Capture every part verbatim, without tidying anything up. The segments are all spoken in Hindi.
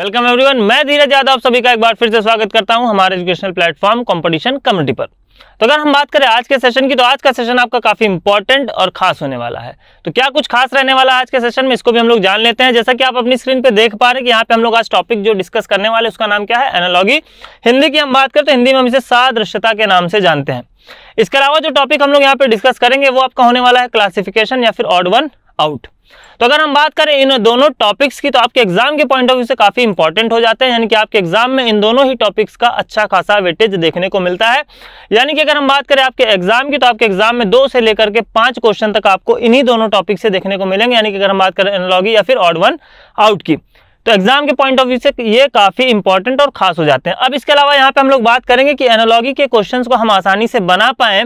वेलकम एवरीवन, मैं धीरज यादव आप सभी का एक बार फिर से स्वागत करता हूं हमारे एजुकेशनल प्लेटफॉर्म कंपटीशन कम्युनिटी पर। तो अगर हम बात करें आज के सेशन की, तो आज का सेशन आपका काफी इंपॉर्टेंट और खास होने वाला है। तो क्या कुछ खास रहने वाला आज के सेशन में, इसको भी हम लोग जान लेते हैं। जैसा कि आप अपनी स्क्रीन पे देख पा रहे हैं कि यहाँ पे हम लोग आज टॉपिक जो डिस्कस करने वाले उसका नाम क्या है, एनालॉजी। हिंदी की हम बात करें तो हिंदी में हम इसे सादृश्यता के नाम से जानते हैं। इसके अलावा जो टॉपिक हम लोग यहाँ पे डिस्कस करेंगे वो आपका होने वाला है क्लासिफिकेशन या फिर ऑड वन आउट। तो अगर हम बात करें इन दोनों टॉपिक्स की, तो आपके एग्जाम के पॉइंट ऑफ व्यू से काफी इंपॉर्टेंट हो जाते हैं, यानी कि आपके एग्जाम में इन दोनों ही टॉपिक्स का अच्छा खासा वेटेज देखने को मिलता है। यानी कि अगर हम बात करें आपके एग्जाम की, तो आपके एग्जाम में दो से लेकर के पांच क्वेश्चन तक आपको इन्हीं दोनों टॉपिक से देखने को मिलेंगे। यानी कि अगर हम बात करें एनालॉजी या फिर ऑड वन आउट की, तो एग्जाम के पॉइंट ऑफ व्यू से ये काफी इंपॉर्टेंट और खास हो जाते हैं। अब इसके अलावा यहाँ पे हम लोग बात करेंगे कि एनालॉजी के क्वेश्चंस को हम आसानी से बना पाएं,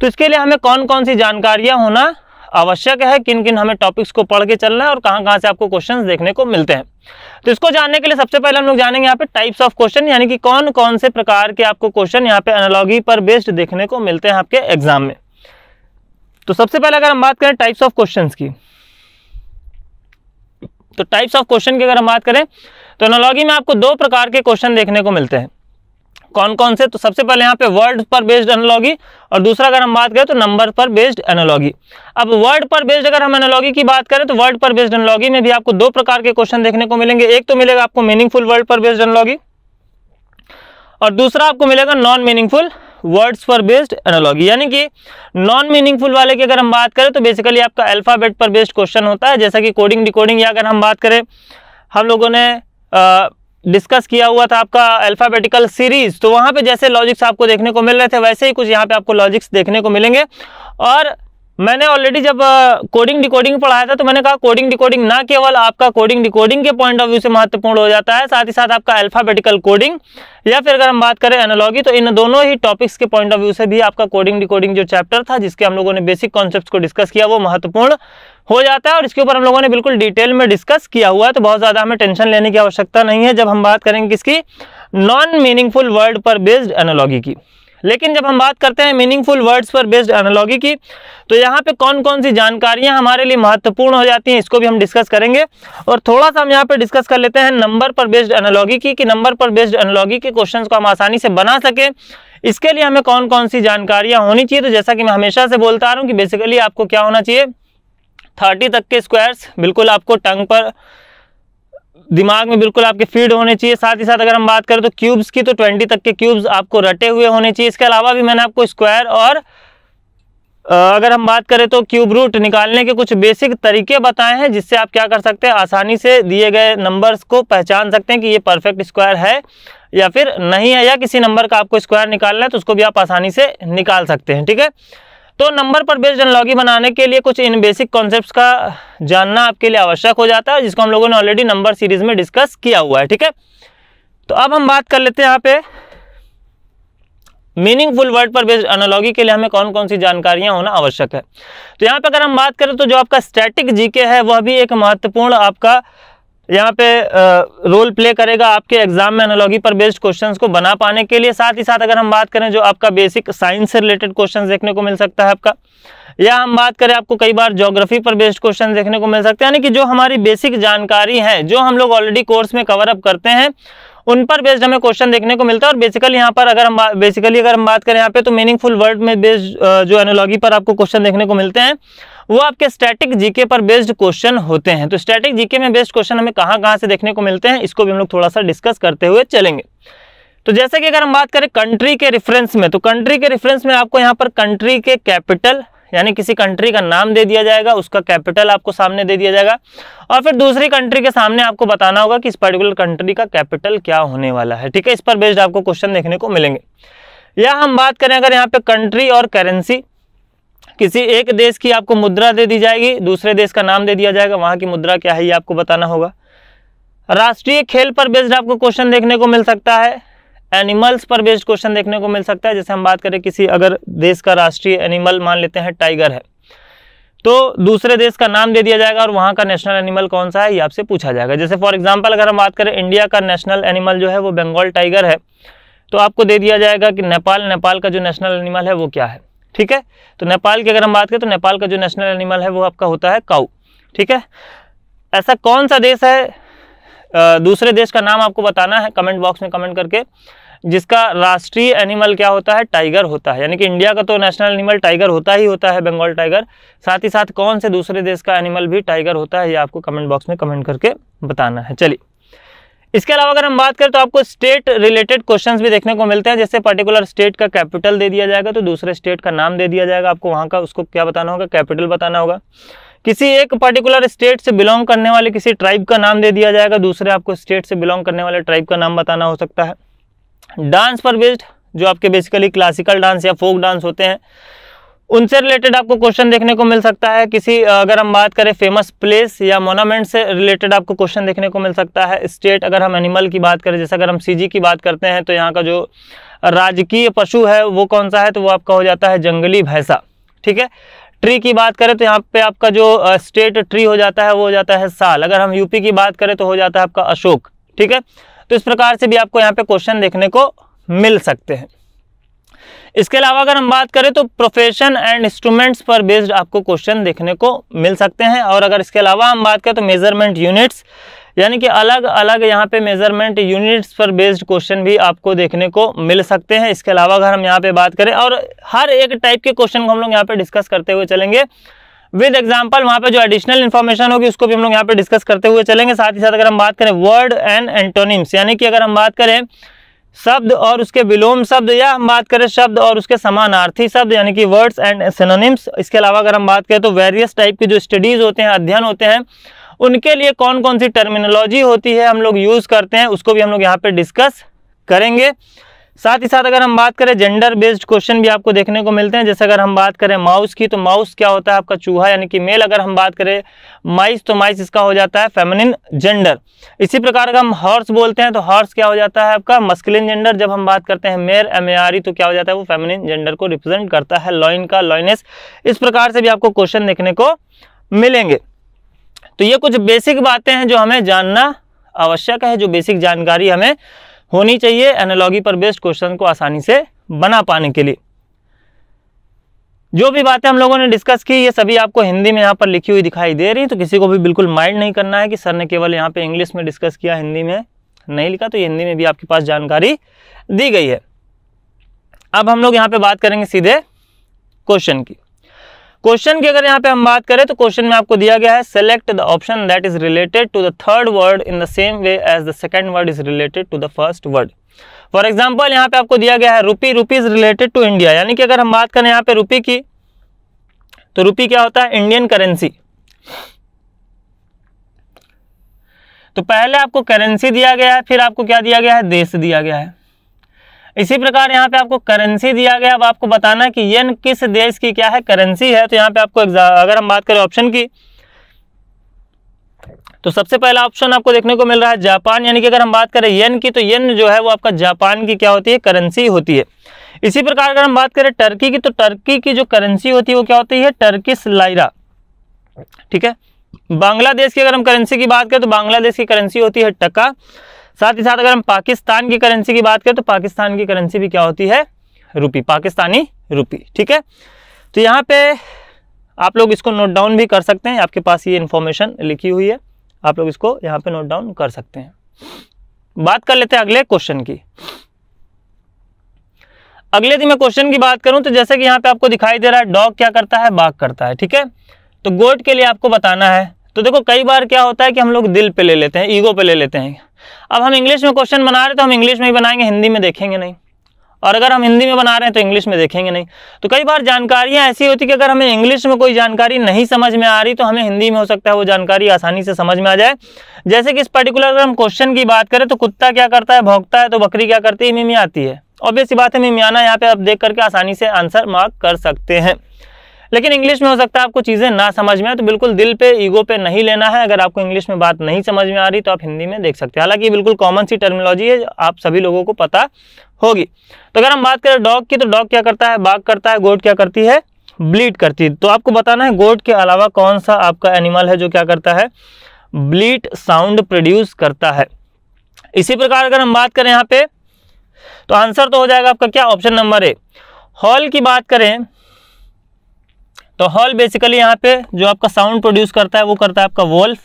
तो इसके लिए हमें कौन कौन सी जानकारियां होना आवश्यक है, किन किन हमें टॉपिक्स को पढ़ के चलना है और कहाँ कहाँ से आपको क्वेश्चंस देखने को मिलते हैं। तो इसको जानने के लिए सबसे पहले हम लोग जानेंगे यहाँ पे टाइप्स ऑफ क्वेश्चन, यानी कि कौन कौन से प्रकार के आपको क्वेश्चन यहाँ पे एनालॉजी पर बेस्ड देखने को मिलते हैं आपके एग्जाम में। तो सबसे पहले अगर हम बात करें टाइप्स ऑफ क्वेश्चन की, तो टाइप्स ऑफ क्वेश्चन की अगर हम बात करें तो एनालॉजी में आपको दो प्रकार के क्वेश्चन देखने को मिलते हैं। कौन कौन से, तो सबसे पहले यहाँ पे वर्ड पर बेस्ड एनालॉजी और दूसरा अगर हम बात करें तो नंबर पर बेस्ड एनालॉजी। अब वर्ड पर बेस्ड अगर हम एनालॉजी की बात करें तो वर्ड पर बेस्ड एनालॉजी में भी आपको दो प्रकार के क्वेश्चन देखने को मिलेंगे। एक तो मिलेगा आपको मीनिंगफुल वर्ड पर बेस्ड एनालॉजी और दूसरा आपको मिलेगा नॉन मीनिंगफुल वर्ड्स पर बेस्ड एनालॉजी। यानी कि नॉन मीनिंगफुल वाले की अगर हम बात करें तो बेसिकली आपका अल्फाबेट पर बेस्ड क्वेश्चन होता है, जैसा कि कोडिंग डिकोडिंग, या अगर हम बात करें हम लोगों ने आ, डिस्कस किया हुआ था आपका अल्फाबेटिकल सीरीज, तो वहाँ पे जैसे लॉजिक्स आपको देखने को मिल रहे थे वैसे ही कुछ यहाँ पे आपको लॉजिक्स देखने को मिलेंगे। और मैंने ऑलरेडी जब कोडिंग डिकोडिंग पढ़ाया था तो मैंने कहा कोडिंग डिकोडिंग ना केवल आपका कोडिंग डिकोडिंग के पॉइंट ऑफ व्यू से महत्वपूर्ण हो जाता है, साथ ही साथ आपका अल्फाबेटिकल कोडिंग या फिर अगर हम बात करें एनालॉजी, तो इन दोनों ही टॉपिक्स के पॉइंट ऑफ व्यू से भी आपका कोडिंग डिकोडिंग जो चैप्टर था जिसके हम लोगों ने बेसिक कॉन्सेप्ट्स को डिस्कस किया वो महत्वपूर्ण हो जाता है और इसके ऊपर हम लोगों ने बिल्कुल डिटेल में डिस्कस किया हुआ है। तो बहुत ज़्यादा हमें टेंशन लेने की आवश्यकता नहीं है जब हम बात करेंगे किसकी, नॉन मीनिंगफुल वर्ड पर बेस्ड एनालॉजी की। लेकिन जब हम बात करते हैं मीनिंगफुल वर्ड्स पर बेस्ड एनालॉजी की, तो यहाँ पे कौन कौन सी जानकारियाँ हमारे लिए महत्वपूर्ण हो जाती हैं इसको भी हम डिस्कस करेंगे। और थोड़ा सा हम यहाँ पे डिस्कस कर लेते हैं नंबर पर बेस्ड एनालॉजी की, कि नंबर पर बेस्ड एनालॉजी के क्वेश्चंस को हम आसानी से बना सकें, इसके लिए हमें कौन कौन सी जानकारियाँ होनी चाहिए। तो जैसा कि मैं हमेशा से बोलता आ रहा हूँ कि बेसिकली आपको क्या होना चाहिए, थर्टी तक के स्क्वायर्स बिल्कुल आपको टंग पर, दिमाग में बिल्कुल आपके फीड होने चाहिए। साथ ही साथ अगर हम बात करें तो क्यूब्स की, तो बीस तक के क्यूब्स आपको रटे हुए होने चाहिए। इसके अलावा भी मैंने आपको स्क्वायर और अगर हम बात करें तो क्यूब रूट निकालने के कुछ बेसिक तरीके बताए हैं, जिससे आप क्या कर सकते हैं, आसानी से दिए गए नंबर्स को पहचान सकते हैं कि ये परफेक्ट स्क्वायर है या फिर नहीं है, या किसी नंबर का आपको स्क्वायर निकालना है तो उसको भी आप आसानी से निकाल सकते हैं। ठीक है, तो नंबर पर बेस्ड एनालॉजी बनाने के लिए कुछ इन बेसिक कॉन्सेप्ट्स का जानना आपके लिए आवश्यक हो जाता है, जिसको हम लोगों ने ऑलरेडी नंबर सीरीज में डिस्कस किया हुआ है। ठीक है, तो अब हम बात कर लेते हैं यहाँ पे मीनिंगफुल वर्ड पर बेस्ड एनालॉजी के लिए हमें कौन कौन सी जानकारियां होना आवश्यक है। तो यहाँ पे अगर हम बात करें तो जो आपका स्टैटिक जीके है वह भी एक महत्वपूर्ण आपका यहाँ पे रोल प्ले करेगा आपके एग्जाम में एनालॉजी पर बेस्ड क्वेश्चंस को बना पाने के लिए। साथ ही साथ अगर हम बात करें जो आपका बेसिक साइंस से रिलेटेड क्वेश्चंस देखने को मिल सकता है आपका, या हम बात करें आपको कई बार ज्योग्राफी पर बेस्ड क्वेश्चंस देखने को मिल सकते हैं। यानी कि जो हमारी बेसिक जानकारी है जो हम लोग ऑलरेडी कोर्स में कवर अप करते हैं उन पर बेस्ड हमें क्वेश्चन देखने को मिलता है। और बेसिकली यहाँ पर अगर हम बेसिकली अगर हम बात करें यहाँ पे तो मीनिंगफुल वर्ड में बेस्ड जो एनालॉजी पर आपको क्वेश्चन देखने को मिलते हैं वो आपके स्टैटिक जीके पर बेस्ड क्वेश्चन होते हैं। तो स्टैटिक जीके में बेस्ड क्वेश्चन हमें कहाँ कहाँ से देखने को मिलते हैं इसको भी हम लोग थोड़ा सा डिस्कस करते हुए चलेंगे। तो जैसे कि अगर हम बात करें कंट्री के रेफरेंस में, तो कंट्री के रेफरेंस में आपको यहाँ पर कंट्री के कैपिटल, यानी किसी कंट्री का नाम दे दिया जाएगा, उसका कैपिटल आपको सामने दे दिया जाएगा और फिर दूसरी कंट्री के सामने आपको बताना होगा कि इस पर्टिकुलर कंट्री का कैपिटल क्या होने वाला है। ठीक है, इस पर बेस्ड आपको क्वेश्चन देखने को मिलेंगे। या हम बात करें अगर यहाँ पे कंट्री और करेंसी, किसी एक देश की आपको मुद्रा दे दी जाएगी, दूसरे देश का नाम दे दिया जाएगा, वहाँ की मुद्रा क्या है ये आपको बताना होगा। राष्ट्रीय खेल पर बेस्ड आपको क्वेश्चन देखने को मिल सकता है। एनिमल्स पर बेस्ड क्वेश्चन देखने को मिल सकता है, जैसे हम बात करें किसी अगर देश का राष्ट्रीय एनिमल मान लेते हैं टाइगर है, तो दूसरे देश का नाम दे दिया जाएगा और वहाँ का नेशनल एनिमल कौन सा है ये आपसे पूछा जाएगा। जैसे फॉर एग्जांपल अगर हम बात करें इंडिया का नेशनल एनिमल जो है वो बंगाल टाइगर है, तो आपको दे दिया जाएगा कि नेपाल नेपाल का जो नेशनल एनिमल है वो क्या है। ठीक है, तो नेपाल की अगर हम बात करें तो नेपाल का जो नेशनल एनिमल है वो आपका होता है काऊ। ठीक है, ऐसा कौन सा देश है दूसरे देश का नाम आपको बताना है कमेंट बॉक्स में कमेंट करके, जिसका राष्ट्रीय एनिमल क्या होता है, टाइगर होता है। यानी कि इंडिया का तो नेशनल एनिमल टाइगर होता ही होता है, बंगाल टाइगर, साथ ही साथ कौन से दूसरे देश का एनिमल भी टाइगर होता है, ये आपको कमेंट बॉक्स में कमेंट करके बताना है। चलिए, इसके अलावा अगर हम बात करें तो आपको स्टेट रिलेटेड क्वेश्चंस भी देखने को मिलते हैं। जैसे पर्टिकुलर स्टेट का कैपिटल दे दिया जाएगा तो दूसरे स्टेट का नाम दे दिया जाएगा, आपको वहाँ का उसको क्या बताना होगा, कैपिटल बताना होगा। किसी एक पर्टिकुलर स्टेट से बिलोंग करने वाले किसी ट्राइब का नाम दे दिया जाएगा, दूसरे आपको स्टेट से बिलोंग करने वाले ट्राइब का नाम बताना हो सकता है। डांस पर बेस्ड, जो आपके बेसिकली क्लासिकल डांस या फोक डांस होते हैं, उनसे रिलेटेड आपको क्वेश्चन देखने को मिल सकता है। किसी अगर हम बात करें फेमस प्लेस या मोनूमेंट से रिलेटेड आपको क्वेश्चन देखने को मिल सकता है। स्टेट, अगर हम एनिमल की बात करें, जैसे अगर हम सीजी की बात करते हैं तो यहाँ का जो राजकीय पशु है वो कौन सा है, तो वो आपका हो जाता है जंगली भैंसा, ठीक है। ट्री की बात करें तो यहाँ पे आपका जो स्टेट ट्री हो जाता है वो हो जाता है साल। अगर हम यूपी की बात करें तो हो जाता है आपका अशोक, ठीक है। तो इस प्रकार से भी आपको यहाँ पे क्वेश्चन देखने को मिल सकते हैं। इसके अलावा अगर हम बात करें तो प्रोफेशन एंड इंस्ट्रूमेंट्स पर बेस्ड आपको क्वेश्चन देखने को मिल सकते हैं। और अगर इसके अलावा हम बात करें तो मेजरमेंट यूनिट्स, यानी कि अलग अलग यहाँ पे मेजरमेंट यूनिट्स पर बेस्ड क्वेश्चन भी आपको देखने को मिल सकते हैं। इसके अलावा अगर हम यहाँ पे बात करें, और हर एक टाइप के क्वेश्चन को हम लोग यहाँ पे डिस्कस करते हुए चलेंगे विद एग्जाम्पल। वहाँ पे जो एडिशनल इन्फॉर्मेशन होगी उसको भी हम लोग यहाँ पे डिस्कस करते हुए चलेंगे। साथ ही साथ अगर हम बात करें वर्ड एंड एंटोनिम्स, यानी कि अगर हम बात करें शब्द और उसके विलोम शब्द, या हम बात करें शब्द और उसके समानार्थी शब्द, यानी कि वर्ड्स एंड सिनोनिम्स। इसके अलावा अगर हम बात करें तो वेरियस टाइप के जो स्टडीज़ होते हैं, अध्ययन होते हैं, उनके लिए कौन कौन सी टर्मिनोलॉजी होती है हम लोग यूज़ करते हैं, उसको भी हम लोग यहाँ पे डिस्कस करेंगे। साथ ही साथ अगर हम बात करें जेंडर बेस्ड क्वेश्चन भी आपको देखने को मिलते हैं। जैसे अगर हम बात करें माउस की, तो माउस क्या होता है आपका चूहा, यानी कि मेल। अगर हम बात करें माइस तो माइस इसका हो जाता है फेमिनिन जेंडर। इसी प्रकार अगर हम हॉर्स बोलते हैं तो हॉर्स क्या हो जाता है आपका मस्कुलिन जेंडर। जब हम बात करते हैं mayor M A R E, तो क्या हो जाता है, वो फेमिनिन जेंडर को रिप्रेजेंट करता है। लॉइन का लॉइनेस। इस प्रकार से भी आपको क्वेश्चन देखने को मिलेंगे। तो ये कुछ बेसिक बातें हैं जो हमें जानना आवश्यक है, जो बेसिक जानकारी हमें होनी चाहिए एनालॉजी पर बेस्ड क्वेश्चन को आसानी से बना पाने के लिए। जो भी बातें हम लोगों ने डिस्कस की, ये सभी आपको हिंदी में यहाँ पर लिखी हुई दिखाई दे रही है, तो किसी को भी बिल्कुल माइंड नहीं करना है कि सर ने केवल यहाँ पे इंग्लिश में डिस्कस किया, हिंदी में नहीं लिखा। तो हिंदी में भी आपके पास जानकारी दी गई है। अब हम लोग यहाँ पर बात करेंगे सीधे क्वेश्चन की। क्वेश्चन की अगर यहाँ पे हम बात करें तो क्वेश्चन में आपको दिया गया है select the option that is related to the third word in the same way as the second word is related to the first word. For example यहाँ पे आपको दिया गया है rupee, rupee is related to India. यानी कि अगर हम बात करें यहाँ पे रुपी की, तो रुपी क्या होता है, इंडियन करेंसी। तो पहले आपको करेंसी दिया गया है, फिर आपको क्या दिया गया है, देश दिया गया है। इसी प्रकार यहाँ पे आपको करेंसी दिया गया। अब आपको बताना है कि येन किस देश की क्या है, करेंसी है। तो यहाँ पे आपको अगर हम बात करें ऑप्शन की, तो सबसे पहला ऑप्शन आपको देखने को मिल रहा है जापान। यानी कि अगर हम बात करें येन की, तो येन जो है वो आपका जापान की क्या होती है, करेंसी होती है। इसी प्रकार अगर हम बात करें टर्की की, तो टर्की की जो करेंसी होती है वो क्या होती है, टर्किश लाइरा, ठीक है। बांग्लादेश की अगर हम करेंसी की बात करें तो बांग्लादेश की करेंसी होती है टका। साथ ही साथ अगर हम पाकिस्तान की करेंसी की बात करें तो पाकिस्तान की करेंसी भी क्या होती है, रुपी, पाकिस्तानी रुपी, ठीक है। तो यहाँ पे आप लोग इसको नोट डाउन भी कर सकते हैं, आपके पास ये इन्फॉर्मेशन लिखी हुई है, आप लोग इसको यहाँ पे नोट डाउन कर सकते हैं। बात कर लेते हैं अगले क्वेश्चन की। अगले दिन मैं क्वेश्चन की बात करूँ तो जैसे कि यहाँ पे आपको दिखाई दे रहा है डॉग क्या करता है, बाघ करता है, ठीक है। तो गोट के लिए आपको बताना है। तो देखो कई बार क्या होता है कि हम लोग दिल पे ले लेते हैं, ईगो पे ले लेते हैं। अब हम इंग्लिश में क्वेश्चन बना रहे हैं तो हम इंग्लिश में ही बनाएंगे, हिंदी में देखेंगे नहीं। और अगर हम हिंदी में बना रहे हैं तो इंग्लिश में देखेंगे नहीं। तो कई बार जानकारियाँ ऐसी होती कि अगर हमें इंग्लिश में कोई जानकारी नहीं समझ में आ रही तो हमें हिंदी में हो सकता है वो जानकारी आसानी से समझ में आ जाए। जैसे कि इस पर्टिकुलर अगर हम क्वेश्चन की बात करें तो कुत्ता क्या करता है, भौंकता है, तो बकरी क्या करती है, मिमियाती है। ऑब्वियस सी बात है, मिमियाना यहाँ पे आप देख करके आसानी से आंसर मार्क कर सकते हैं। लेकिन इंग्लिश में हो सकता है आपको चीज़ें ना समझ में आए, तो बिल्कुल दिल पे ईगो पे नहीं लेना है। अगर आपको इंग्लिश में बात नहीं समझ में आ रही तो आप हिंदी में देख सकते हैं। हालांकि ये बिल्कुल कॉमन सी टर्मिनोलॉजी है, आप सभी लोगों को पता होगी। तो अगर हम बात करें डॉग की, तो डॉग क्या करता है, बाघ करता है। गोट क्या करती है, ब्लीड करती है। तो आपको बताना है गोट के अलावा कौन सा आपका एनिमल है जो क्या करता है, ब्लीड साउंड प्रोड्यूस करता है। इसी प्रकार अगर हम बात करें यहाँ पे तो आंसर तो हो जाएगा आपका क्या, ऑप्शन नंबर ए। हॉल की बात करें तो हॉल बेसिकली यहाँ पे जो आपका साउंड प्रोड्यूस करता है वो करता है आपका वोल्फ।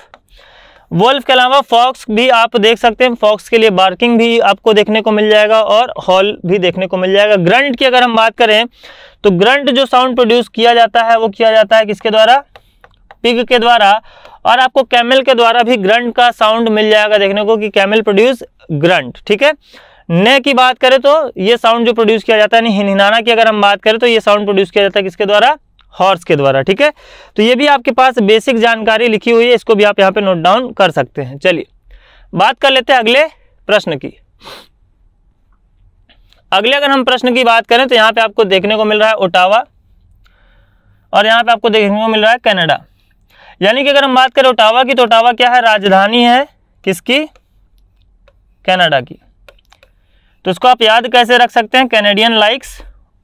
वुल्फ के अलावा फॉक्स भी आप देख सकते हैं, फॉक्स के लिए बार्किंग भी आपको देखने को मिल जाएगा और हॉल भी देखने को मिल जाएगा। ग्रंट की अगर हम बात करें तो ग्रंट जो साउंड प्रोड्यूस किया जाता है वो किया जाता है किसके द्वारा, पिग के द्वारा, और आपको कैमल के द्वारा भी ग्रंट का साउंड मिल जाएगा देखने को कि कैमल प्रोड्यूस ग्रंट। ठीक है, ने की बात करें तो ये साउंड जो प्रोड्यूस किया जाता है, नहीं हिनहिनाना की अगर हम बात करें तो ये साउंड प्रोड्यूस किया जाता है किसके द्वारा, हॉर्स के द्वारा। ठीक है, तो ये भी आपके पास बेसिक जानकारी लिखी हुई है, इसको भी आप यहाँ पे नोट डाउन कर सकते हैं। चलिए बात कर लेते हैं अगले प्रश्न की। अगले अगर हम प्रश्न की बात करें तो यहाँ पे आपको देखने को मिल रहा है ओटावा और यहाँ पे आपको देखने को मिल रहा है कनाडा। यानी कि अगर हम बात करें ओटावा की तो ओटावा क्या है, राजधानी है किसकी, कनाडा की। तो इसको आप याद कैसे रख सकते हैं, कैनेडियन लाइक्स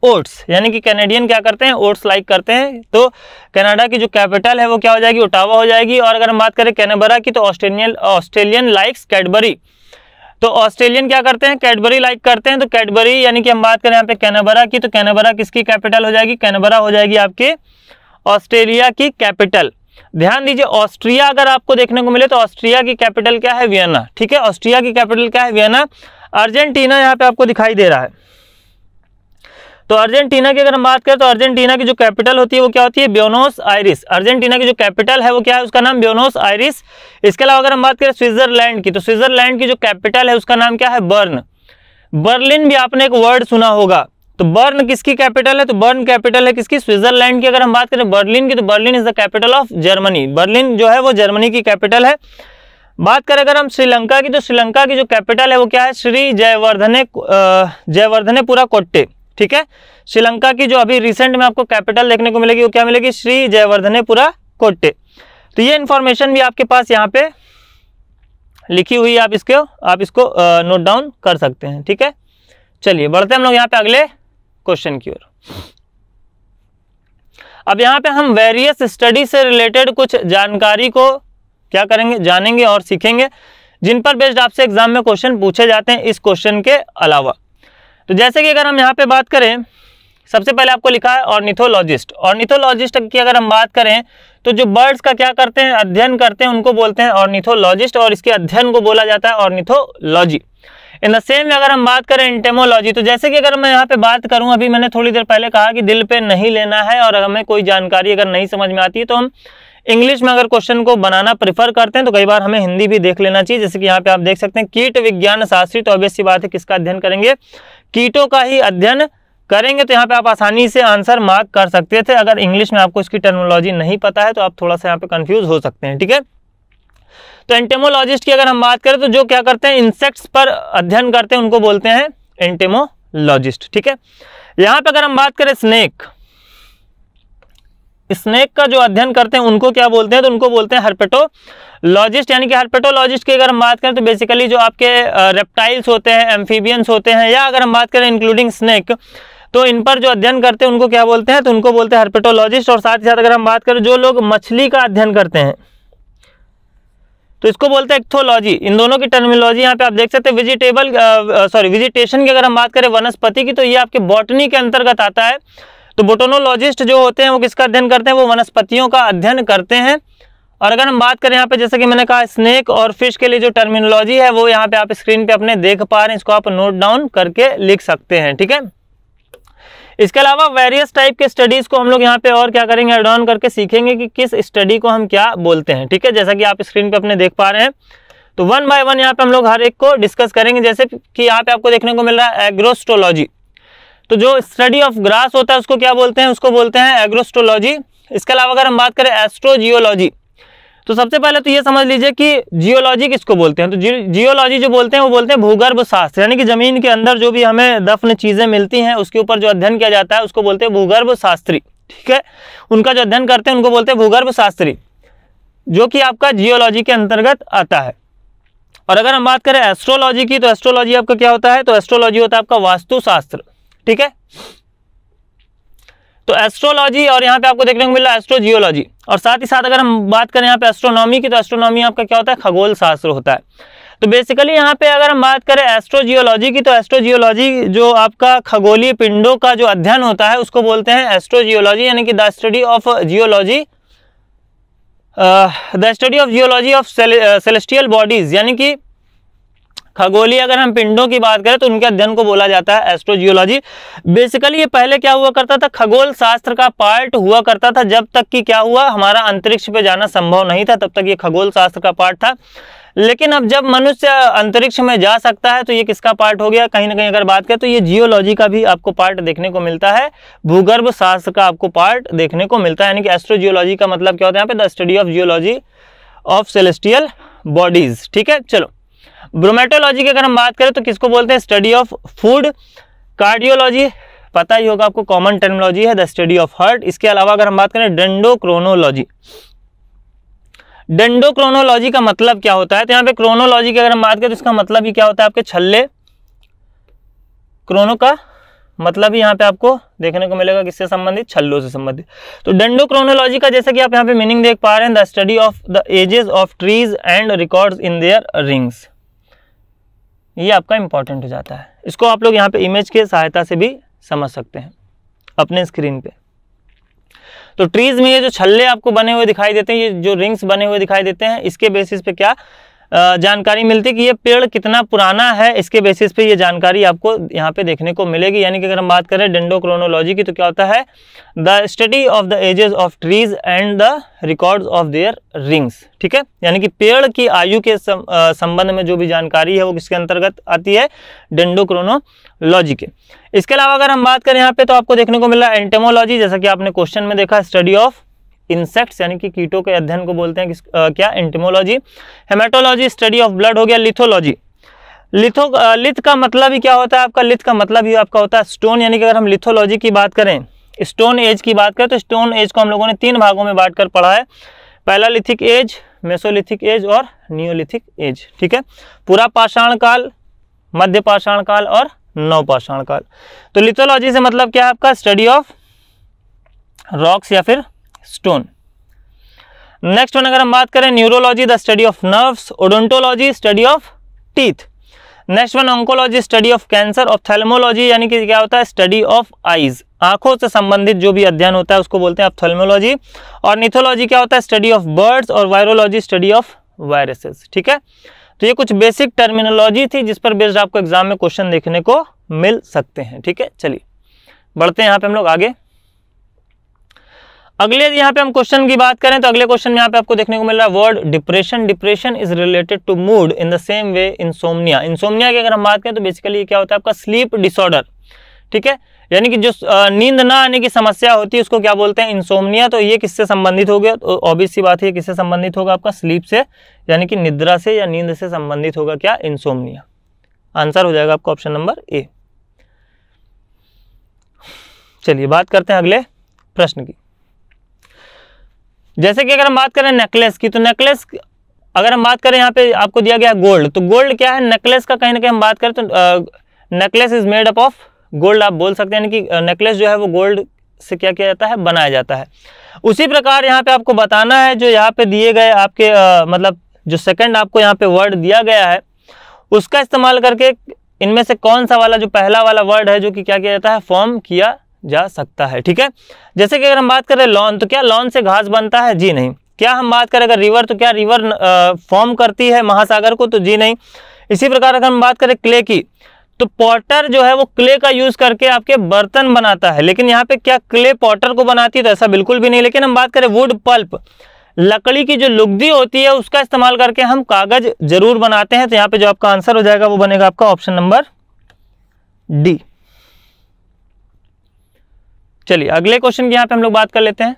ओट्स, यानी कि कैनेडियन क्या करते हैं, ओट्स लाइक करते हैं। तो कनाडा की जो कैपिटल है वो क्या हो जाएगी, ओटावा हो जाएगी। और अगर हम बात करें कैनबरा की तो ऑस्ट्रेलियन ऑस्ट्रेलियन लाइक्स कैडबरी, तो ऑस्ट्रेलियन क्या करते हैं, कैडबरी लाइक करते हैं। तो कैडबरी यानी कि हम बात करें यहाँ पे कैनबरा की तो कैनबरा किसकी कैपिटल हो जाएगी, कैनबरा हो जाएगी आपके ऑस्ट्रेलिया की कैपिटल। ध्यान दीजिए ऑस्ट्रिया अगर आपको देखने को मिले तो ऑस्ट्रिया की कैपिटल क्या है, वियना। ठीक है, ऑस्ट्रिया की कैपिटल क्या है, वियना। अर्जेंटीना यहाँ पे आपको दिखाई दे रहा है, तो अर्जेंटीना की अगर हम बात करें तो अर्जेंटीना की जो कैपिटल होती है वो क्या होती है, ब्यूनोस आयर्स। अर्जेंटीना की जो कैपिटल है वो क्या है, उसका नाम ब्यूनोस आयर्स। इसके अलावा अगर हम बात करें स्विट्जरलैंड की तो स्विट्जरलैंड की जो कैपिटल है उसका नाम क्या है, बर्न। बर्लिन भी आपने एक वर्ड सुना होगा, तो बर्न किसकी कैपिटल है, तो बर्न कैपिटल है किसकी, स्विट्जरलैंड की। अगर हम बात करें बर्लिन की तो Berlin is the capital of Germany, Berlin जो है वो जर्मनी की कैपिटल है। बात करें अगर हम श्रीलंका की तो श्रीलंका की जो कैपिटल है वो क्या है, श्री जयवर्धने जयवर्धनेपुरा कोट्टे। ठीक है, श्रीलंका की जो अभी रिसेंट में आपको कैपिटल देखने को मिलेगी वो क्या मिलेगी, श्री जयवर्धनेपुरा कोट्टे। तो ये इन्फॉर्मेशन भी आपके पास यहाँ पे लिखी हुई है, आप इसको आप इसको नोट डाउन कर सकते हैं। ठीक है, चलिए बढ़ते हैं हम लोग यहाँ पे अगले क्वेश्चन की ओर। अब यहाँ पे हम वेरियस स्टडी से रिलेटेड कुछ जानकारी को क्या करेंगे, जानेंगे और सीखेंगे, जिन पर बेस्ड आपसे एग्जाम में क्वेश्चन पूछे जाते हैं इस क्वेश्चन के अलावा। तो जैसे कि अगर हम यहाँ पे बात करें, सबसे पहले आपको लिखा है ऑर्निथोलॉजिस्ट। ऑर्निथोलॉजिस्ट की अगर हम बात करें तो जो बर्ड्स का क्या करते हैं, अध्ययन करते हैं, उनको बोलते हैं ऑर्निथोलॉजिस्ट और इसके अध्ययन को बोला जाता है ऑर्निथोलॉजी। इन द सेम में अगर हम बात करें एंटेमोलॉजी, तो जैसे कि अगर मैं यहाँ पे बात करूँ, अभी मैंने थोड़ी देर पहले कहा कि दिल पे नहीं लेना है और हमें कोई जानकारी अगर नहीं समझ में आती है तो हम इंग्लिश में अगर क्वेश्चन को बनाना प्रेफर करते हैं तो कई बार हमें हिंदी भी देख लेना चाहिए। जैसे कि यहाँ पे आप देख सकते हैं कीट विज्ञान शास्त्री, तो ऑब्वियस सी बात है किसका अध्ययन करेंगे, कीटों का ही अध्ययन करेंगे। तो यहाँ पे आप आसानी से आंसर मार्क कर सकते थे। अगर इंग्लिश में आपको इसकी टर्मिनोलॉजी नहीं पता है तो आप थोड़ा सा यहाँ पे कन्फ्यूज हो सकते हैं। ठीक है, तो एंटेमोलॉजिस्ट की अगर हम बात करें तो जो क्या करते हैं, इंसेक्ट्स पर अध्ययन करते हैं, उनको बोलते हैं एंटेमोलॉजिस्ट। ठीक है, यहाँ पे अगर हम बात करें स्नेक, स्नेक का जो अध्ययन करते हैं उनको क्या बोलते हैं, तो उनको बोलते हैं हर्पेटोलॉजिस्ट। यानी कि हर्पेटोलॉजिस्ट की अगर हम बात करें तो बेसिकली जो आपके रेप्टाइल्स होते हैं, एम्फीबियंस होते हैं, या अगर हम बात करें इंक्लूडिंग स्नेक, तो इन पर जो अध्ययन करते हैं उनको क्या बोलते हैं, तो उनको बोलते हैं हर्पेटोलॉजिस्ट। और साथ ही साथ अगर हम बात करें जो लोग मछली का अध्ययन करते हैं तो इसको बोलते हैं इक्थोलॉजी। इन दोनों की टर्मिनोलॉजी यहाँ पे आप देख सकते हैं। वेजिटेबल सॉरी वेजिटेशन की अगर हम बात करें, वनस्पति की, तो ये आपके बॉटनी के अंतर्गत आता है। तो बोटोनोलॉजिस्ट जो होते हैं वो किसका अध्ययन करते हैं, वो वनस्पतियों का अध्ययन करते हैं। और अगर हम बात करें यहाँ पे, जैसे कि मैंने कहा, स्नेक और फिश के लिए जो टर्मिनोलॉजी है वो यहाँ पे आप स्क्रीन पे अपने देख पा रहे हैं, इसको आप नोट डाउन करके लिख सकते हैं। ठीक है, इसके अलावा वेरियस टाइप के स्टडीज को हम लोग यहाँ पे और क्या करेंगे, एड ऑन करके सीखेंगे कि किस स्टडी को हम क्या बोलते हैं। ठीक है, जैसा कि आप स्क्रीन पे अपने देख पा रहे हैं, तो वन बाय वन यहाँ पे हम लोग हर एक को डिस्कस करेंगे। जैसे कि यहाँ पे आपको देखने को मिल रहा है एग्रोस्टोलॉजी, तो जो स्टडी ऑफ ग्रास होता है उसको क्या बोलते हैं, उसको बोलते हैं एग्रोस्टोलॉजी। इसके अलावा अगर हम बात करें एस्ट्रोजियोलॉजी, तो सबसे पहले तो ये समझ लीजिए कि जियोलॉजी किसको बोलते हैं, तो जियोलॉजी जो बोलते हैं वो बोलते हैं भूगर्भ शास्त्र। यानी कि जमीन के अंदर जो भी हमें दफन चीजें मिलती हैं उसके ऊपर जो अध्ययन किया जाता है उसको बोलते हैं भूगर्भ शास्त्री। ठीक है, उनका जो अध्ययन करते हैं उनको बोलते हैं भूगर्भ शास्त्री, जो कि आपका जियोलॉजी के अंतर्गत आता है। और अगर हम बात करें एस्ट्रोलॉजी की, तो एस्ट्रोलॉजी आपका क्या होता है, तो एस्ट्रोलॉजी होता है आपका वास्तुशास्त्र। ठीक है, तो एस्ट्रोलॉजी, और यहाँ पे आपको देखने को मिल रहा है एस्ट्रोजियोलॉजी। और साथ ही साथ अगर हम बात करें यहाँ पे एस्ट्रोनॉमी की, तो एस्ट्रोनॉमी आपका क्या होता है, खगोल शास्त्र होता है। तो बेसिकली यहाँ पे अगर हम बात करें एस्ट्रोजियोलॉजी की, तो एस्ट्रोजियोलॉजी जो आपका खगोलीय पिंडों का जो अध्ययन होता है उसको बोलते हैं एस्ट्रोजियोलॉजी, यानी कि the study of geology the study of geology of celestial bodies, यानी कि खगोलीय अगर हम पिंडों की बात करें तो उनके अध्ययन को बोला जाता है एस्ट्रोजियोलॉजी। बेसिकली ये पहले क्या हुआ करता था, खगोल शास्त्र का पार्ट हुआ करता था, जब तक कि क्या हुआ हमारा अंतरिक्ष पे जाना संभव नहीं था तब तक ये खगोल शास्त्र का पार्ट था। लेकिन अब जब मनुष्य अंतरिक्ष में जा सकता है तो ये किसका पार्ट हो गया, कहीं ना कहीं अगर बात करें तो ये जियोलॉजी का भी आपको पार्ट देखने को मिलता है, भूगर्भ शास्त्र का आपको पार्ट देखने को मिलता है। यानी कि एस्ट्रोजियोलॉजी का मतलब क्या होता है यहाँ पे, the study of geology of celestial bodies. ठीक है, चलो ब्रोमेटोलॉजी की अगर हम बात करें तो किसको बोलते हैं, स्टडी ऑफ फूड। कार्डियोलॉजी पता ही होगा आपको, कॉमन टर्मिनोलॉजी है, द स्टडी ऑफ हार्ट। इसके अलावा अगर हम बात करें डेंडोक्रोनोलॉजी, डेंडोक्रोनोलॉजी का मतलब क्या होता है, तो यहाँ पे क्रोनोलॉजी की अगर हम बात करें तो इसका मतलब ही क्या होता है आपके छल्ले, क्रोनो का मतलब ही यहाँ पे आपको देखने को मिलेगा किससे संबंधित, छल्लों से संबंधित। तो डेंडोक्रोनोलॉजी का जैसा कि आप यहाँ पे मीनिंग देख पा रहे हैं, the study of the ages of trees and records in their rings, ये आपका इंपॉर्टेंट हो जाता है। इसको आप लोग यहाँ पे इमेज के सहायता से भी समझ सकते हैं अपने स्क्रीन पे। तो ट्रीज में ये जो छल्ले आपको बने हुए दिखाई देते हैं, ये जो रिंग्स बने हुए दिखाई देते हैं, इसके बेसिस पे क्या जानकारी मिलती है कि ये पेड़ कितना पुराना है, इसके बेसिस पे ये जानकारी आपको यहाँ पे देखने को मिलेगी। यानी कि अगर हम बात करें डेंडोक्रोनोलॉजी की तो क्या होता है, the study of the ages of trees and the records of their rings. ठीक है, यानी कि पेड़ की आयु के संबंध में जो भी जानकारी है वो किसके अंतर्गत आती है, डेंडोक्रोनोलॉजी के। इसके अलावा अगर हम बात करें यहाँ पे तो आपको देखने को मिल रहा है एंटेमोलॉजी, जैसा कि आपने क्वेश्चन में देखा, स्टडी ऑफ इंसेक्ट्स, यानी कि कीटों के अध्ययन को बोलते हैं किस आ, क्या entomology. Haematology, study of blood हो गया। लिथोलॉजी, लिथो लिथ का मतलब ही क्या होता है आपका, लिथ का मतलब ही आपका होता है स्टोन। यानी कि अगर हम लिथोलॉजी की बात करें, स्टोन एज की बात करें तो स्टोन एज को हम लोगों ने तीन भागों में बांट कर पढ़ा है, पहला लिथिक एज, मेसोलिथिक एज और नियोलिथिक एज। ठीक है, पूरा पाषाण काल, मध्य पाषाण काल और नवपाषाण काल। तो लिथोलॉजी से मतलब क्या है आपका, स्टडी ऑफ रॉक्स या फिर स्टोन। नेक्स्ट वन अगर हम बात करें neurology, the study of nerves. Odontology, study of teeth. Next one oncology, study of cancer. Ophthalmology, यानी कि क्या होता है, स्टडी ऑफ आइज, आंखों से संबंधित जो भी अध्ययन होता है उसको बोलते हैं ऑप्थेल्मोलॉजी। और ऑर्निथोलॉजी क्या होता है, स्टडी ऑफ बर्ड्स। और वायरोलॉजी, स्टडी ऑफ वायरसेस। ठीक है, तो ये कुछ बेसिक टर्मिनोलॉजी थी जिस पर बेस्ड आपको एग्जाम में क्वेश्चन देखने को मिल सकते हैं। ठीक है, चलिए बढ़ते हैं यहाँ पे हम लोग आगे। अगले यहाँ पे हम क्वेश्चन की बात करें तो अगले क्वेश्चन में यहाँ पे आपको देखने को मिल रहा है word depression. Depression is related to mood in the same way insomnia. Insomnia की अगर हम बात करें तो बेसिकली क्या होता है आपका स्लीप डिसऑर्डर। ठीक है, यानी कि जो नींद ना आने की समस्या होती है उसको क्या बोलते हैं, इंसोम्निया। तो ये किससे संबंधित हो गया, तो ऑब्वियस सी बात है किससे संबंधित होगा आपका, स्लीप से, यानी कि निद्रा से या नींद से संबंधित होगा क्या, इंसोम्निया। आंसर हो जाएगा आपका ऑप्शन नंबर ए। चलिए बात करते हैं अगले प्रश्न की। जैसे कि अगर हम बात करें नेकलेस की तो नेकलेस अगर हम बात करें यहाँ पे आपको दिया गया गोल्ड, तो गोल्ड क्या है, नेकलेस का कहीं ना कहीं हम बात करें तो necklace is made up of gold आप बोल सकते हैं, यानी कि नेकलेस जो है वो गोल्ड से क्या किया जाता है, बनाया जाता है। उसी प्रकार यहाँ पे आपको बताना है जो यहाँ पे दिए गए आपके आ, मतलब जो सेकेंड आपको यहाँ पे वर्ड दिया गया है उसका इस्तेमाल करके इनमें से कौन सा वाला जो पहला वाला वर्ड है जो कि क्या किया जाता है, फॉर्म किया जा सकता है। ठीक है, जैसे कि अगर हम बात करें लॉन, तो क्या लॉन से घास बनता है, जी नहीं। क्या हम बात करें अगर रिवर, तो क्या रिवर फॉर्म करती है महासागर को, तो जी नहीं। इसी प्रकार अगर हम बात करें क्ले की तो पॉटर जो है वो क्ले का यूज करके आपके बर्तन बनाता है, लेकिन यहाँ पे क्या क्ले पॉटर को बनाती है, तो ऐसा बिल्कुल भी नहीं। लेकिन हम बात करें वुड पल्प, लकड़ी की जो लुगदी होती है उसका इस्तेमाल करके हम कागज जरूर बनाते हैं। तो यहाँ पे जो आपका आंसर हो जाएगा वो बनेगा आपका ऑप्शन नंबर डी। चलिए अगले क्वेश्चन की यहाँ पे हम लोग बात कर लेते हैं।